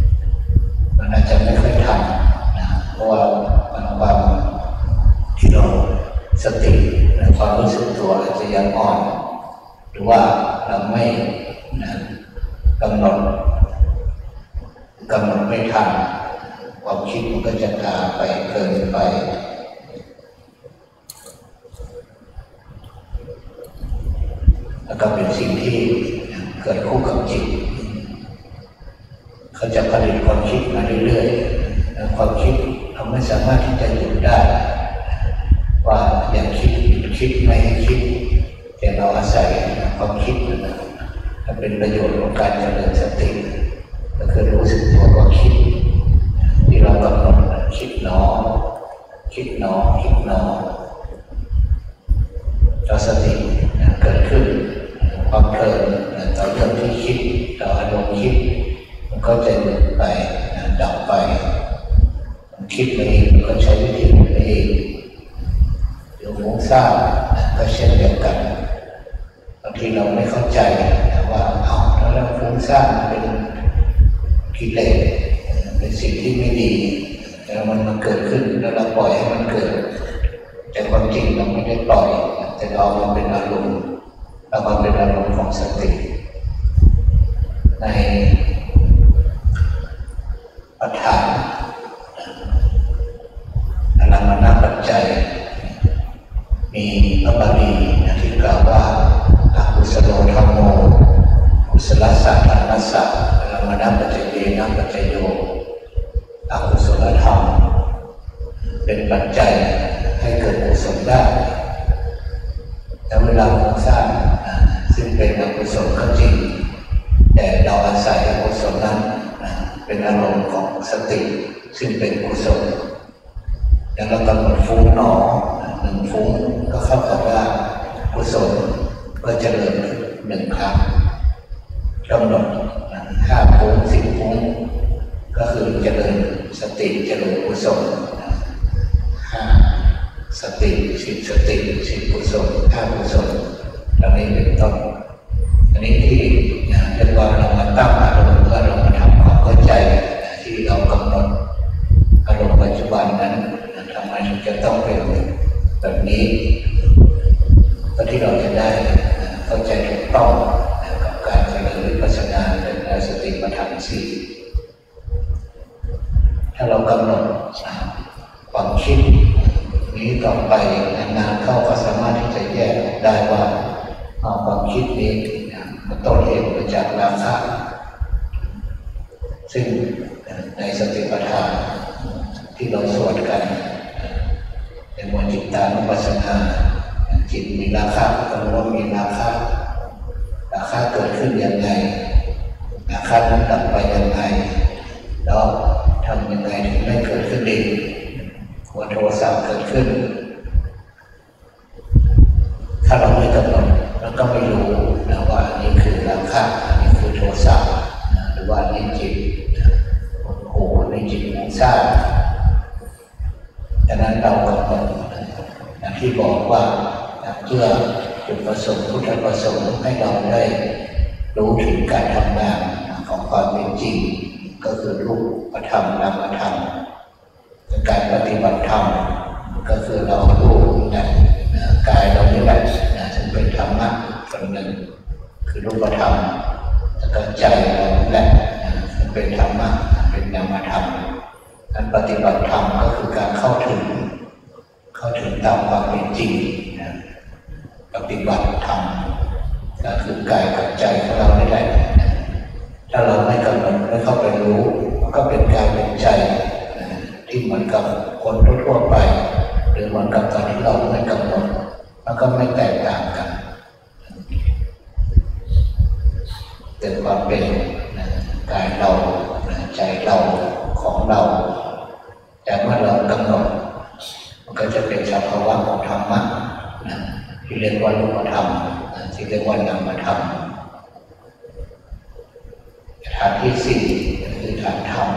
ๆมันอาจจะไม่ค่อยทันเพราะว่ามันความที่เราสติในความรู้สึกตัวอาจจะยังอ่อนหรือว่าเราไม่กำหนดกำหนดไม่ทันความคิดมันก็จะพาไปเกินไปแล้วก็เป็นสิ่งที่เกิดคู่กับจิตเขาจะผลิตความคิดมาเรื่อยๆแล้วความคิดเราไม่สามารถที่จะหยุดได้ว่าอยากคิดหยุดคิดไม่ให้คิดแต่เราอาศัยความคิดเป็นประโยชน์ของการเจริญสติก็คือรู้สึกตัวว่าคิดที่เรากำหนดคิดหนอคิดหนอคิดหนอต่อสติเกิดขึ้นความเพลินต่อเรื่องที่คิดต่ออารมณ์คิดมันก็จะหลุดไปดับไปมันคิดไปเองมันก็ใช้วิธีไปเองเดี๋ยวฟุ้งซ่านก็เช่นเดียวกันบางทีเราไม่เข้าใจว่าเอาแล้วเราฟุ้งซ่านเป็นกิเลสเป็นสิ่งที่ไม่ดีแล้วมันมาเกิดขึ้นแล้วเราปล่อยให้มันเกิดแต่ความจริงเราไม่ได้ปล่อยแต่เรามันเป็นอารมณ์เรามันเป็นอารมณ์ของสติในปัฏฐานอนัมมณปัจจัยมีพระบาลีที่กล่าวว่าอกุศโลธัมโมกุศลสัทธานัสสะอนัมมณปัจจเยนะปัจจโยอกุศลธรรมเป็นปัจจัยให้เกิดกุ ศลได้แล้วเวลาเราสร้างซึ่งเป็นอกุศลก็จริงแต่เราอาศัยอกุศลนั้นเป็นอารมณ์ของสติซึ่งเป็นกุศลแล้วเรากำหนดฟุ้งหนอหนึ่งฟุ้งก็เข้ากับว่ากุศลก็เจริญหนึ่งครั้งกำหนดห้าฟุ้งสิบฟุ้งก็คือเจริญสติเจริญกุศลห้าสติสิบสติสิบกุศลห้ากุศลตรงนี้เป็นต้นอันนี้ที่เรียกว่าเรามาตั้งอารมณ์เพื่อเรามาทำความเข้าใจที่เรากำหนดอารมณ์ปัจจุบันนั้นทำไมถึงจะต้องเป็นแบบนี้เพื่อที่เราจะได้เข้าใจถูกต้องกับการเจริญวิปัสสนาและสติปัฏฐานสี่ถ้าเรากำหนดความคิดนี้ต่อไปนานๆเข้าก็สามารถที่จะแยกได้ว่าความคิดนี้มันต้นเหตุมาจากราคะซึ่งในสติปัฏฐานที่เราสวดกันในมวลจิตตานุปัสสนาจิตมีราคะก็รู้ว่ามีราคะราคะเกิดขึ้นยังไงราคะนั้นดับไปยังไงแล้วทำยังไงถึงไม่เกิดขึ้นอีกหัวโทสะเกิดขึ้นถ้าเราไม่กำหนดเราก็ไม่รู้นะว่าอันนี้คือราคะอันนี้คือโทสะหรือว่านี่จิตโอ้นี่จิตมันซ่าดังนั้นเรากำหนดอย่างที่บอกว่าเพื่อจุดประสงค์พุทธประสงค์ให้เราได้รู้ถึงการทำงานของความเป็นจริงก็คือรูปธรรมนามธรรมการปฏิบัติธรรมก็คือเรารู้ในกายเรานี่แหละซึ่งเป็นธรรมะส่วนหนึ่งคือรูปธรรมแล้วก็ใจเรานี่แหละซึ่งเป็นธรรมะเป็นนามธรรมการปฏิบัติธรรมก็คือการเข้าถึงเข้าถึงตามความเป็นจริงปฏิบัติธรรมก็คือกายกับใจของเรานี่แหละถ้าเราไม่กำหนดไม่เข้าไปรู้มันก็เป็นกายเป็นใจที่เหมือนกับคนทั่วไปหรือเหมือนกับตอนที่เราไม่กำหนดมันก็ไม่แตกต่างกันแต่ความเป็นกายเราใจเราของเราแต่เมื่อเรากำหนดมันก็จะเป็นสภาวะของธรรมะที่เรียกว่ารูปธรรมที่เรียกว่านามธรรมฐานที่สี่คือฐานธรรม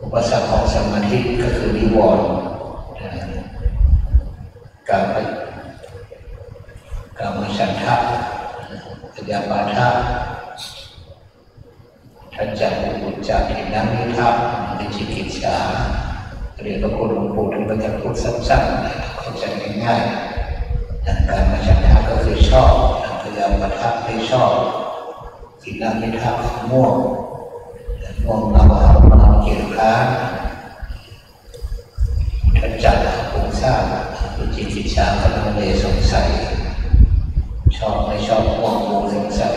อุปสรรคของสมาธิก็คือนิวรณ์กามกามฉันทะพยาบาทะทัจจอุปจารินังนิทะวิจิกิจฉาเรียนประคุณหลวงปู่ถึงประจักษ์พูดสั้นๆเข้าใจง่ายๆการมาฉันทะก็คือชอบพยาบาทะไม่ชอบกินังนิทะม่วงม่วงเราเกี่ยวข้าทัจจโครงสร้างวิจิกิจฉาก็ลังเลสงสัยชอบไม่ชอบว่างงสงสัย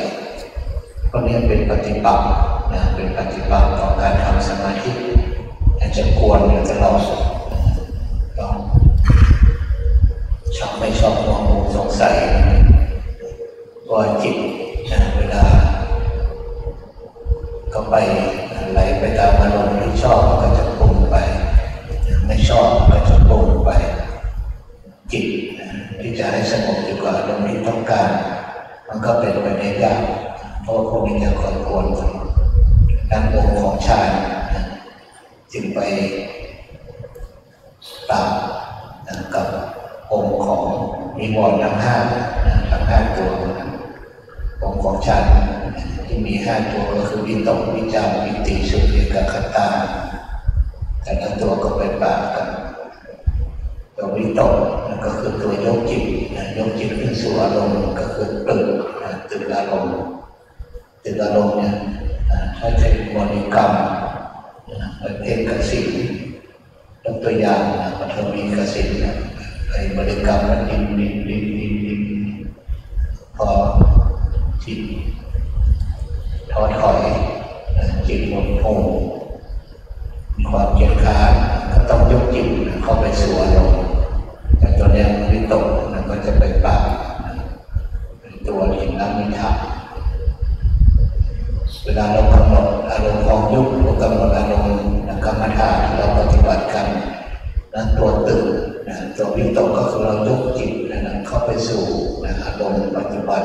ก็เนี้ยเป็นปฏิปักษ์นะเป็นปฏิปักษ์ต่อการทำสมาธิอาจจะกวนอยู่ตลอดชอบไม่ชอบว่างงสงสัยว่าจิตนะเวลาก็ไปไหลไปตามอารมณ์ที่ชอบก็จะปรุงไปไม่ชอบก็จะปรุงไปจิตที่จะให้สงบอยู่กับอารมณ์ที่ต้องการมันก็เป็นไปได้ยากเพราะพวกนี้จะคอยวนตามวงของฌานจึงไปตามกับองค์ของนิวรณ์ทั้งห้าทั้งห้าตัวองค์ของฌานที่มีห้าตัวก็คือวิตกวิจารวิติสุเอกคตาแต่ละตัวก็เป็นปากกันตัววิตกก็คือตัวยกจิตยกจิตขึ้นสู่อารมณ์ก็คือตึงตึงอารมณ์ตึงอารมณ์เนี่ยถ้าใช้บริกรรมไปเพ่งกสิณยกตัวอย่างปฐมีกสิณไปบริกรรมแล้วดิ้นดิ้นดิ้นดิ้นดิ้นพอจิตถอยจิตหมดโผล่ ความเกียดค้านก็ต้องยกจิตเข้าไปสู่อารมณ์จากตัวแนววิตกนะก็จะไปปรับตัวเห็นแล้วมีธรรมเวลาเรากำหนดอารมณ์ความยุบเรากำหนดอารมณ์กรรมฐานเราปฏิบัติกันนะตัวตึงนะตัววิตกก็คือเรายกจิตนะเข้าไปสู่นะอารมณ์ปัจจุบัน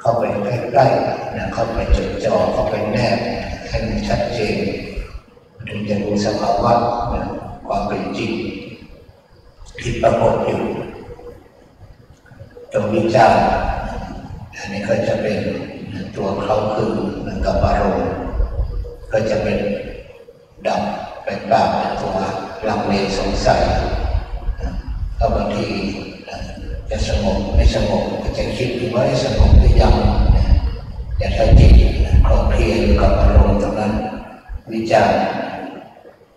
เข้าไปใกล้ๆนะเข้าไปจดจ่อเข้าไปแนบให้มันชัดเจนถึงจะรู้สภาวะนะความเป็นจริงที่ปรากฏอยู่ตรงวิจารณ์อันนี้ก็จะเป็นตัวเขาคือหนึ่งกับอารมณ์ก็จะเป็นดับเป็นปากเป็นตัวลังเลสงสัยก็บางทีจะสงบไม่สงบก็จะคิดว่าสงบหรือยังแต่ถ้าจิตเขาเพียรกับอารมณ์ตรงนั้นวิจารณ์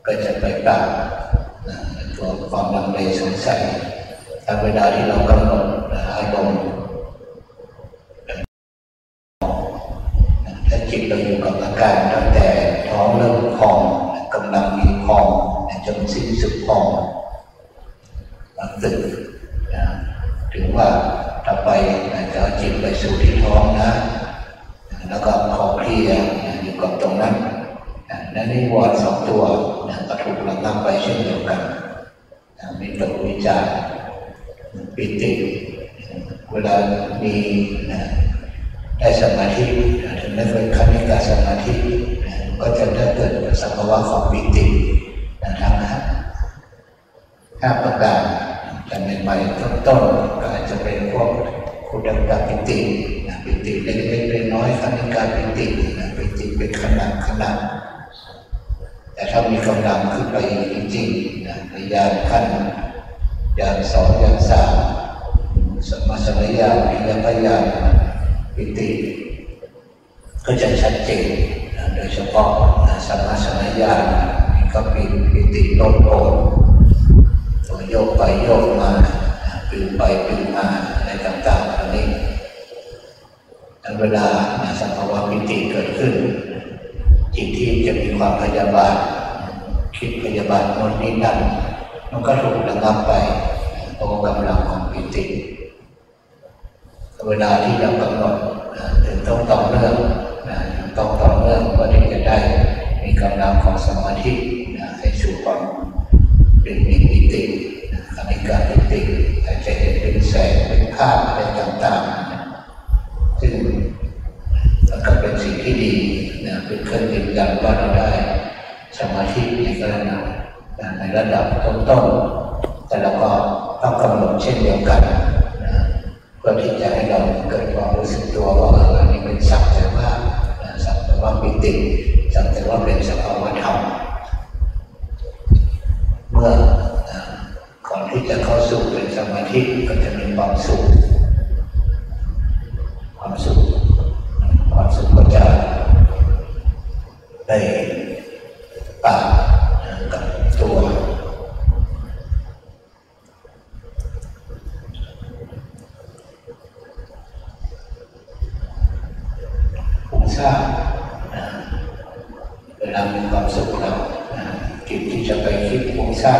ก็จะไปปากตัวความลังเลสงสัยแต่เวลาที่เรากำหนดอารมณ์ถ้าจิตเราอยู่กับอาการตั้งแต่ท้องเริ่มพองกำลังมีพองจนสิ้นสุดพองตึกถึงว่าต่อไปจะเอาจิตไปสู่ที่ท้องนะแล้วก็ขอเคลียร์อยู่กับตรงนั้นนั่นนี่วอดสองตัวก็ถูกระงับไปเช่นเดียวกันมีตกวิจารปิติเวลามีได้สมาธิถึงได้เป็นคณิกาสมาธิก็จะได้เกิดสภาวะของปิติทั้งห้าประการแต่ใหม่ๆต้นๆก็อาจจะเป็นพวกคุณดังดับปิติปิติเล็กๆน้อยๆคณิกาปิติปิติเป็นขนาดขนาดแต่ถ้ามีกำลังขึ้นไปจริงๆในยานขั้นยานสองยานสามสมาสมัยยานยานพยานปิติก็จะชัดเจนโดยเฉพาะสมาสมัยยานก็มีปิติโลดโลดตัวโยกไปโยกมาปิวไปปิวมาอะไรต่างๆแบบนี้แต่เวลาสภาวะปิติเกิดขึ้นจิตที่จะมีความพยาบาทคิดพยาบาทโน่นนี่นั่นมันก็ถูกระงับไปเพราะกำลังของปิติเวลาที่เรากำหนดถึงต้องต่อเนื่องต้องต่อเนื่องก็ถึงจะได้มีกำลังของสมาธิให้สู่ความเป็นมีปิติอนิการปิติอาจจะเห็นเป็นแสงเป็นภาพอะไรต่างๆซึ่งก็เป็นสิ่งที่ดีเป็นเครื่องยืนยันว่าเราได้สมาธิในกรณะในระดับต้นๆแต่เราก็ต้องกำหนดเช่นเดียวกันเพื่อที่จะให้เราเกิดความรู้สึกตัวว่าอันนี้เป็นสักแต่ว่าสักแต่ว่าปิติสักแต่ว่าเป็นสภาวะธรรมเมื่อก่อนที่จะเข้าสู่เป็นสมาธิก็จะมีความสุขความสุขความสุขก็จะได้ปะกับตัวผมทราบเวลามีความสุขแล้วจิตที่จะไปคิดผมทราบ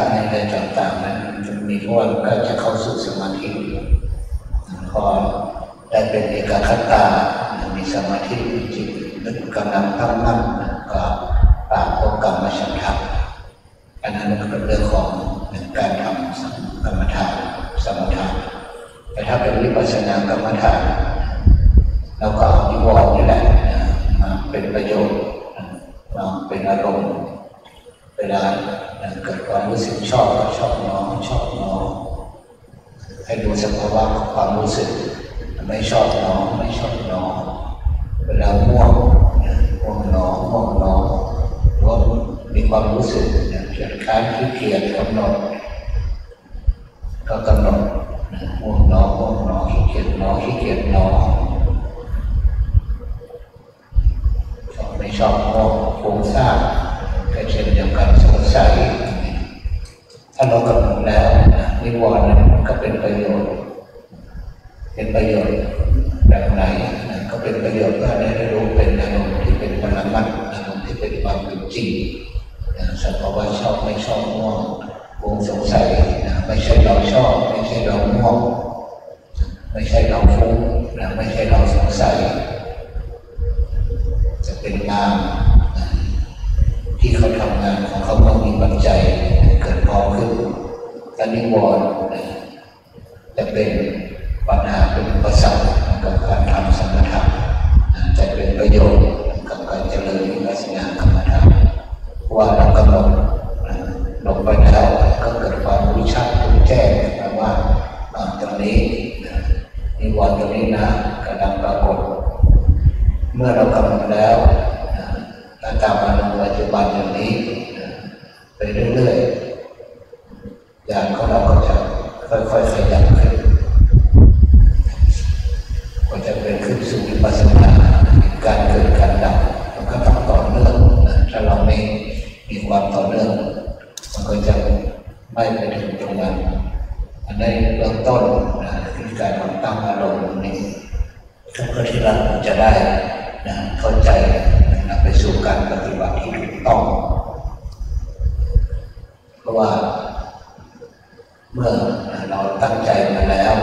ในอะไรต่างๆนั้นมันมีเพราะมันก็จะเข้าสู่สมาธิพอได้เป็นเอกคตามีสมาธิจิตนึกกำลังตั้งมั่นก็ปราบพวกกรรมฉันทะอันนั้นก็เป็นเรื่องของการทำกรรมฐานสมถะแต่ถ้าเป็นวิปัสสนากรรมฐานเราก็เอานิวรณ์นี่แหละมาเป็นประโยชน์มาเป็นอารมณ์เวลาเกิดความรู้สึกชอบชอบน้องชอบน้องให้ดูสภาวะของความรู้สึกไม่ชอบน้องไม่ชอบน้องเวลาม่วงม่วงน้องม่วงน้องหรือว่ามีความรู้สึกเนี่ยเกิดการขี้เกียจกำหนดก็กำหนดม่วงน้องม่วงน้องขี้เกียจน้องขี้เกียจน้องชอบไม่ชอบม่วงโครงสร้างก็เช่นเดียวกันสงสัยถ้าเรากำหนดแล้วนิวรณ์มันก็เป็นประโยชน์เป็นประโยชน์แบบไหนก็เป็นประโยชน์ก็ได้รู้เป็นอารมณ์ที่เป็นปรมัตถ์อารมณ์ที่เป็นความเป็นจริง สักว่าชอบไม่ชอบง่วงคงสงสัยนะไม่ใช่เราชอบไม่ใช่เราง่วงไม่ใช่เราฟุ้งนะไม่ใช่เราสงสัยจะเป็นนามที่เขาทำงานของเขาเขามีปัจจัยเกิดพร้อมขึ้นตอนนี้วอนจะเป็นปัญหาเป็นอุปสรรคกับการทำสมถะจะเป็นประโยชน์กับการเจริญวิปัสสนากรรมฐานว่าเรากำหนดลงไปแล้วก็เกิดความรู้ชัดรู้แจ้งนะว่าตรงนี้นิวรณ์ตรงนี้นะกำลังปรากฏเมื่อเรากำหนดแล้วการตามมาในปัจจุบันอย่างนี้ไปเรื่อยๆอย่างของเราก็จะค่อยๆขยับขึ้นก็จะเป็นขึ้นสู่วิปัสสนาการเกิดการดับมันก็ต้องต่อเนื่องถ้าเราไม่มีความต่อเนื่องมันก็จะไม่ไปถึงตรงนั้นอันนี้เริ่มต้นนะคือการตั้งอารมณ์นี้ทุกครั้งที่เราจะได้นะเข้าใจนำไปสู่การปฏิบัติที่ถูกต้องเพราะว่าเมื่อเราตั้งใจมาแล้ว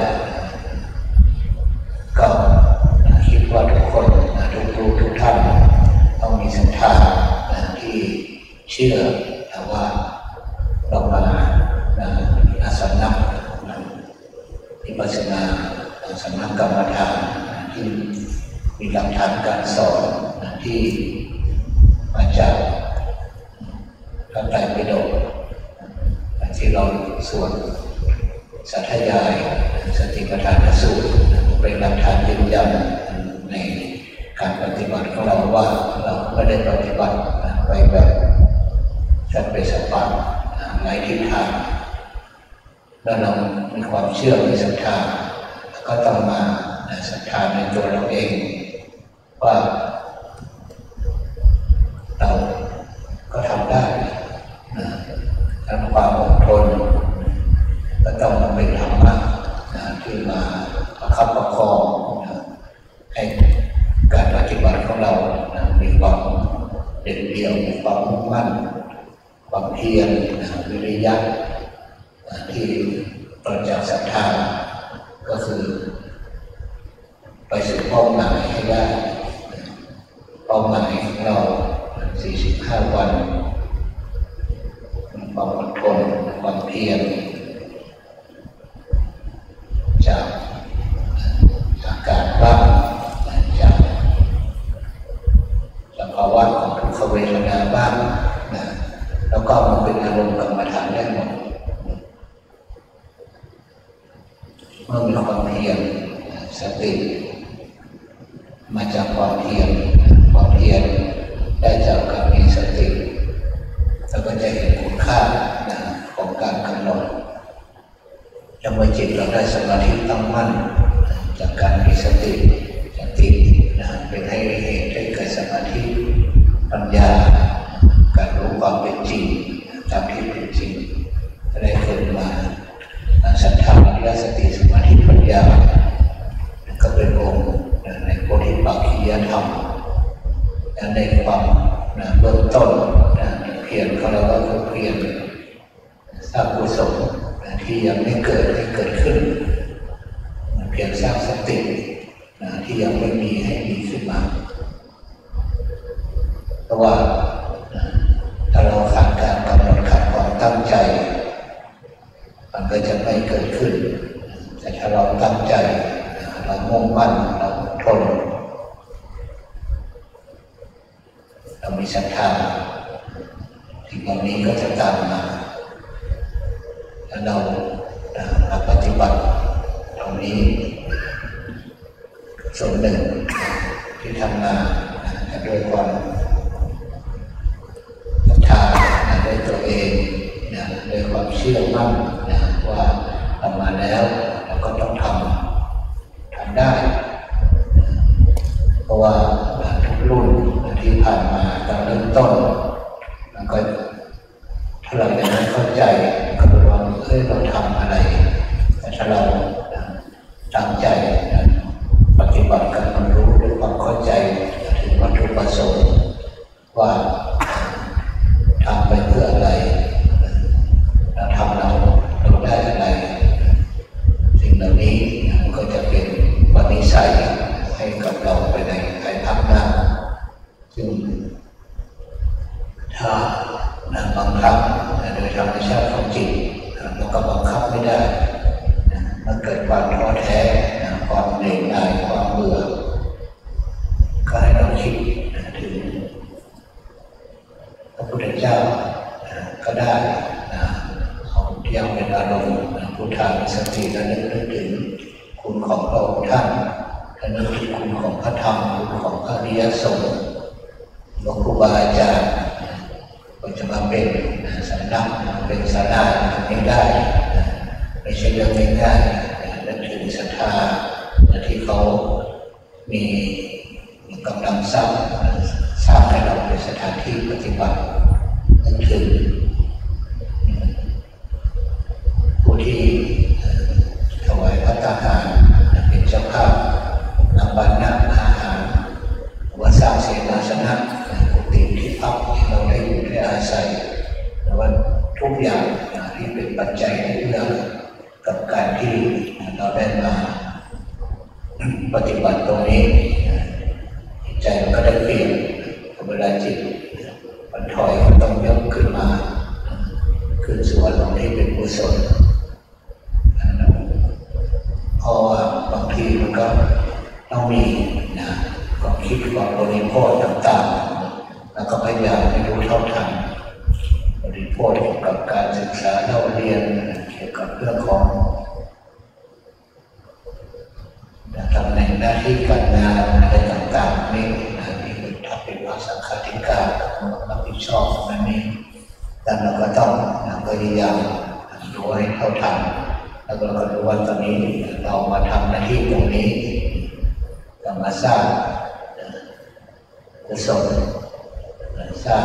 ก็คิดว่าทุกคนทุกทุกทุกท่านต้องมีศรัทธาที่เชื่อว่าเรามาอาสนะวิปัสสนาอาสนะกรรมฐานที่มีหลักฐานการสอนที่มาจากพระไตรปิฎกที่เราสวดสัทยายสติปัฏฐานสูตรเป็นหลักฐานยืนยันในการปฏิบัติของเราว่าเราไม่ได้ปฏิบัติไปแบบสัตว์ไปสัตว์ป่าไร้ทิศทางเมื่อเรามีความเชื่อมีศรัทธาก็ต้องมาศรัทธาในตัวเราเองว่าเราก็ทำได้ทั้งความอดทนก็ต้องมาเป็นธรรมะที่มาประคับประคองให้การปฏิบัติของเรามีความเด่นเดี่ยวมีความมุ่งมั่นความเพียรวิริยะที่ต่อจากศรัทธาก็คือไปสู่เป้าหมายให้ได้เป้าหมายของเราสี่สิบห้าวันความอดทนความเพียรจากอาการบ้างจากสภาวะของทุกขเวทนาบ้างแล้วก็มันเป็นอารมณ์กรรมฐานได้หมดเมื่อมีความเพียรสติมาจากความเพียรความเพียรได้จากการมีสติแล้วก็จะเห็นคุณค่าของการกำหนดแล้วเมื่อจิตเราได้สมาธิตั้งมั่นจากการมีสติสติเป็นให้เหตุให้เกิดสมาธิปัญญาการรู้ความเป็นจริงตามที่เป็นจริงได้เกิดมาศรัทธาและสติสมาธิปัญญาก็เป็นองค์ในโพธิปักขิยธรรมในความเบื้องต้นเพียรของเราก็คือเพียรสร้างกุศลที่ยังไม่เกิดให้เกิดขึ้นเพียรสร้างสติที่ยังไม่มีให้มีขึ้นมาเพราะว่าถ้าเราขาดการกำหนดขาดความตั้งใจมันก็จะไม่เกิดขึ้นแต่ถ้าเราตั้งใจเรามุ่งมั่นเราทนเรามีศรัทธาสิ่งเหล่านี้ก็จะตามมาถ้าเราปฏิบัติตรงนี้ส่วนหนึ่งที่ทำมาด้วยความศรัทธาด้วยตัวเองด้วยความเชื่อมั่นว่าทำมาแล้วเราก็ต้องทำได้เพราะว่าทุกรุ่นที่ผ่านมาตั้งแต่เริ่มต้นมันก็ถ้าเรายังไม่เข้าใจก็เป็นว่าเอ้ยเราทำอะไรแต่ถ้าเราตั้งใจปฏิบัติการมันรู้ด้วยความเข้าใจถึงวัตถุประสงค์ว่าทำไปเพื่อ คับโดยธรรมชาติของจิตมันก็บังคับไม่ได้มันเกิดความท้อแท้ความเหนื่อยล้าความเบื่อก็ให้เราคิดถึงพระพุทธเจ้าก็ได้ของเที่ยวเป็นอารมณ์พุทธานุสติและนึกถึงคุณของพระองค์ท่านและนึกถึงคุณของพระธรรมคุณของพระอริยสงฆ์หลวงครูบาอาจารย์ก็จะมาเป็นสำนักเป็นศาลาแบบนี้ได้ไม่ใช่เรื่องง่ายๆนั่นคือศรัทธาที่เขามีกำลังสร้างสร้างให้เราเป็นสถานที่ปฏิบัตินั่นคือผู้ที่ถวายพระทหารเป็นเจ้าภาพนำบรรณาอาหารวัดสร้างเสนาสนะกุฏิที่พักที่เราได้อยู่ได้อาศัยแต่ว่าทุกอย่างที่เป็นปัจจัยในเรื่องกับการที่เราได้มาปฏิบัติตรงนี้ใจมันก็ได้เปลี่ยนเวลาจิตมันถอยก็ต้องยกขึ้นมาขึ้นสู่อารมณ์ที่เป็นกุศลเพราะว่าบางทีมันก็ต้องมีนะความคิดความบริโภคต่างๆแล้วก็พยายามให้รู้เท่าทันบริโภคเกี่ยวกับการศึกษาเล่าเรียนเกี่ยวกับเรื่องของตำแหน่งหน้าที่การงานอะไรต่างๆนี่นะนี่เป็นทัพเป็นวาสังฆาธิการรับผิดชอบนั่นนี่แต่เราก็ต้องพยายามดูให้เท่าทันแล้วเราก็รู้ว่าตอนนี้เรามาทำหน้าที่ตรงนี้เรามาสร้างกุศลสร้าง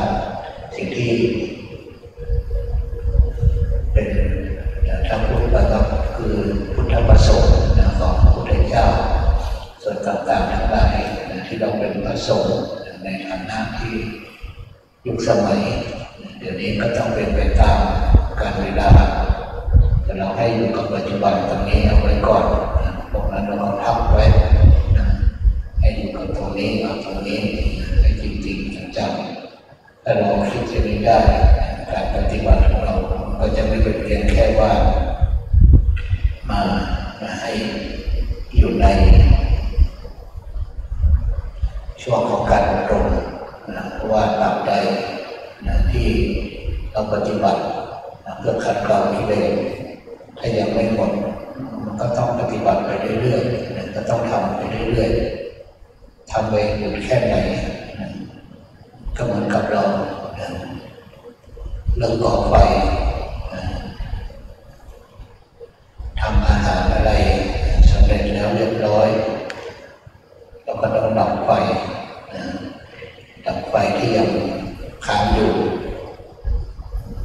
สิ่งที่เป็นถ้าพูดไปก็คือพุทธประสงค์ของพระพุทธเจ้าส่วนต่างๆทั้งหลายที่เราเป็นประสงค์ในฐานะที่ยุคสมัยเดี๋ยวนี้ก็ต้องเป็นไปตามการเวลาแต่เราให้อยู่กับปัจจุบันตรงนี้เอาไว้ก่อนพวกนั้นเราทับไว้ให้อยู่กับตรงนี้เอาตรงนี้ให้จริงๆจังๆแต่เราคิดจะไม่ได้การปฏิบัติของเราก็จะไม่เป็นเพียงแค่ว่ามามาให้อยู่ในช่วงของการอบรมนะเพราะว่าตามใดนะที่เราปฏิบัติเพื่อขัดเกลากิเลสถ้ายังไม่หมดมันก็ต้องปฏิบัติไปเรื่อยๆก็ต้องทำไปเรื่อยๆทำไปหยุดแค่ไหนก็เหมือนกับเราเริ่มก่อไฟทำอาหารอะไรสำเร็จแล้วเรียบร้อยเราก็ต้องดับไฟดับไฟที่ยังค้างอยู่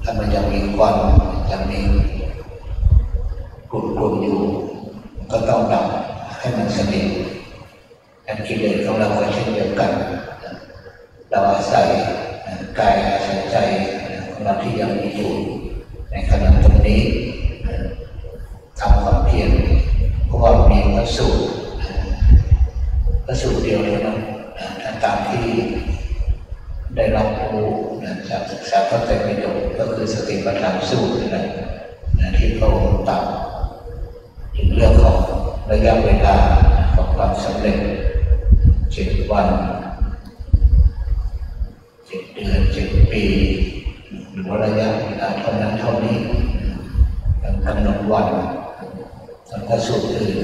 ถ้ามันยังมีควันยังมีกลุ่นๆอยู่ก็ต้องดับให้มันสนิทการกิเลสของเราก็เช่นเดียวกันเราอาศัยกายอาศัยใจของเราที่ยังมีอยู่ในขณะตรงนี้ทำความเพียรเพราะว่ามีพระสูตรพระสูตรเดียวเลยนะตามที่ได้รับรู้จากศึกษาพระไตรปิฎกก็คือสติปัฏฐานสูตรนั่นแหละที่พระองค์ตรัสถึงเรื่องของระยะเวลาของความสำเร็จเจ็ดวันเจ็ดเดือนเจ็ดปีหรือว่าระยะเวลาเท่านั้นเท่านี้กำหนดวันสังฆสูตรอื่น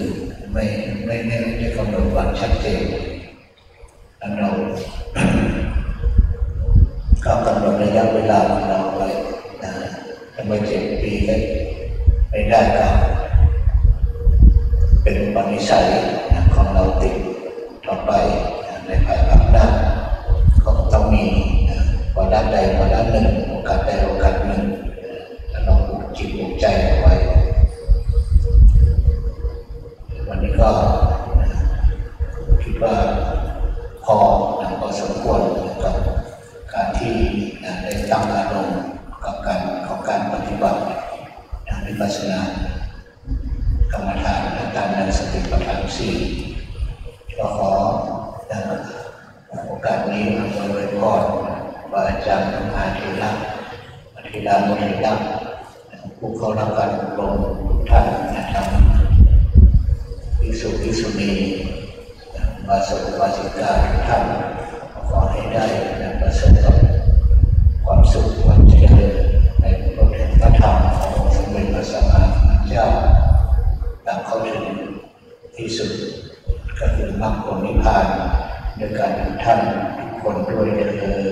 ไม่ไม่ไม่ได้กำหนดวันชัดเจนเราก็กำหนดระยะเวลาของเราไปนะทำไมเจ็ดปีก็ไม่ได้ก็เป็นปณิสัยของเราติดต่อไปในภายหลังนั้นก็ต้องมีวันด้านใดวันด้านหนึ่งโอกาสใดโอกาสหนึ่งเราปลุกจิตปลุกใจเอาไว้วันนี้ก็คิดว่าพอพอสมควรกับการที่ได้ตั้งอารมณ์กับการของการปฏิบัติวิปัสสนากรรมฐานและการนั่งสติปัฏฐานสี่ก็ขอโอกาสนี้อวยพรพระอาจารย์ทั้งหลายที่รัก กีฬาบริการผู้เข้ารับการอบรมทุกท่านนะครับภิกษุภิกษุณีบาสกบาสิกาทุกท่านขอให้ได้ประสบกับความสุขความเจริญในพระพุทธพระธรรมขององค์สมเด็จพระสัมมาสัมพุทธเจ้าดังเข้าถึงที่สุดก็คือมรรคผลนิพพานในการทุกท่านทุกคนด้วยเถิด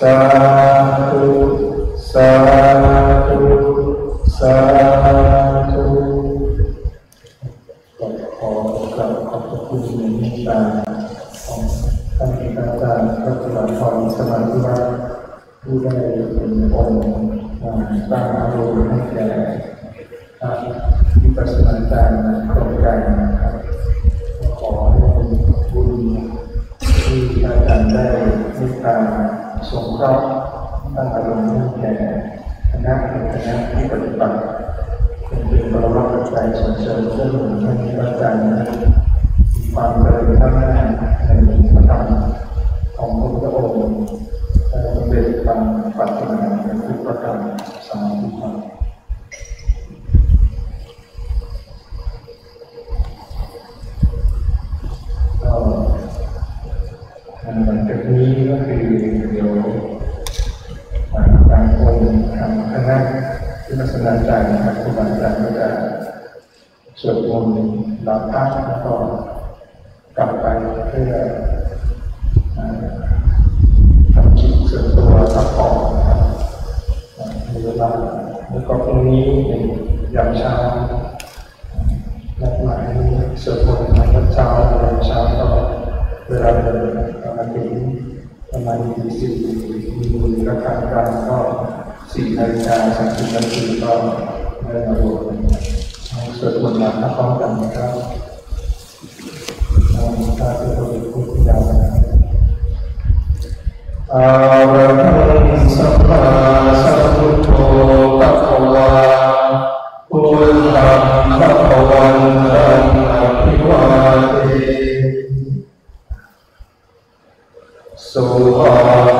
สาธุสาธุสาธุขอกราบขอบพระคุณในเมตตาของท่านอาจารย์พระครูอาจารย์สมาธิวัฒน์ผู้ได้เป็นองค์สร้างอารมณ์ให้แก่ท่านวิปัสสนาจารย์โครงการนะครับขอให้เป็นบุญที่อาจารย์ได้เมตตาสงเคราะห์ตั้งอารมณ์ให้แก่คณะเป็นคณะที่ปฏิบัติเป็นเป็นบริวารปัจจัยส่งเสริมเพื่อหนุนให้มีปัจจัยมีความเจริญก้าวหน้าในพระธรรมของพระพุทธองค์และเป็นความปรารถนาในทุกประการสามทุกประการหลังจากนี้ก็คือเดี๋ยวทางองค์ทางคณะที่มาสนับสนุนการปฏิบัติการก็จะสวดมนต์ลาภะแล้วก็กลับไปเพื่อทำจิตส่วนตัวสักพอครับในเวลาแล้วก็พรุ่งนี้ในยามเช้านัดหมายสวดมนต์ตอนเช้ายามเช้าก็เวลาเดินประมาณถึงประมาณยี่สิบมีมูลค่าการการก็สี่นาฬิกาสามสิบนาทีก็ได้มาบวชสวดมนต์มาพร้อมกันนะครับถ้าเป็นคนพูดยาวนะอาระหังสัมมาสัมพุทโธภะคะวะพุทธังภะคะวันตังอะภิวาเทSo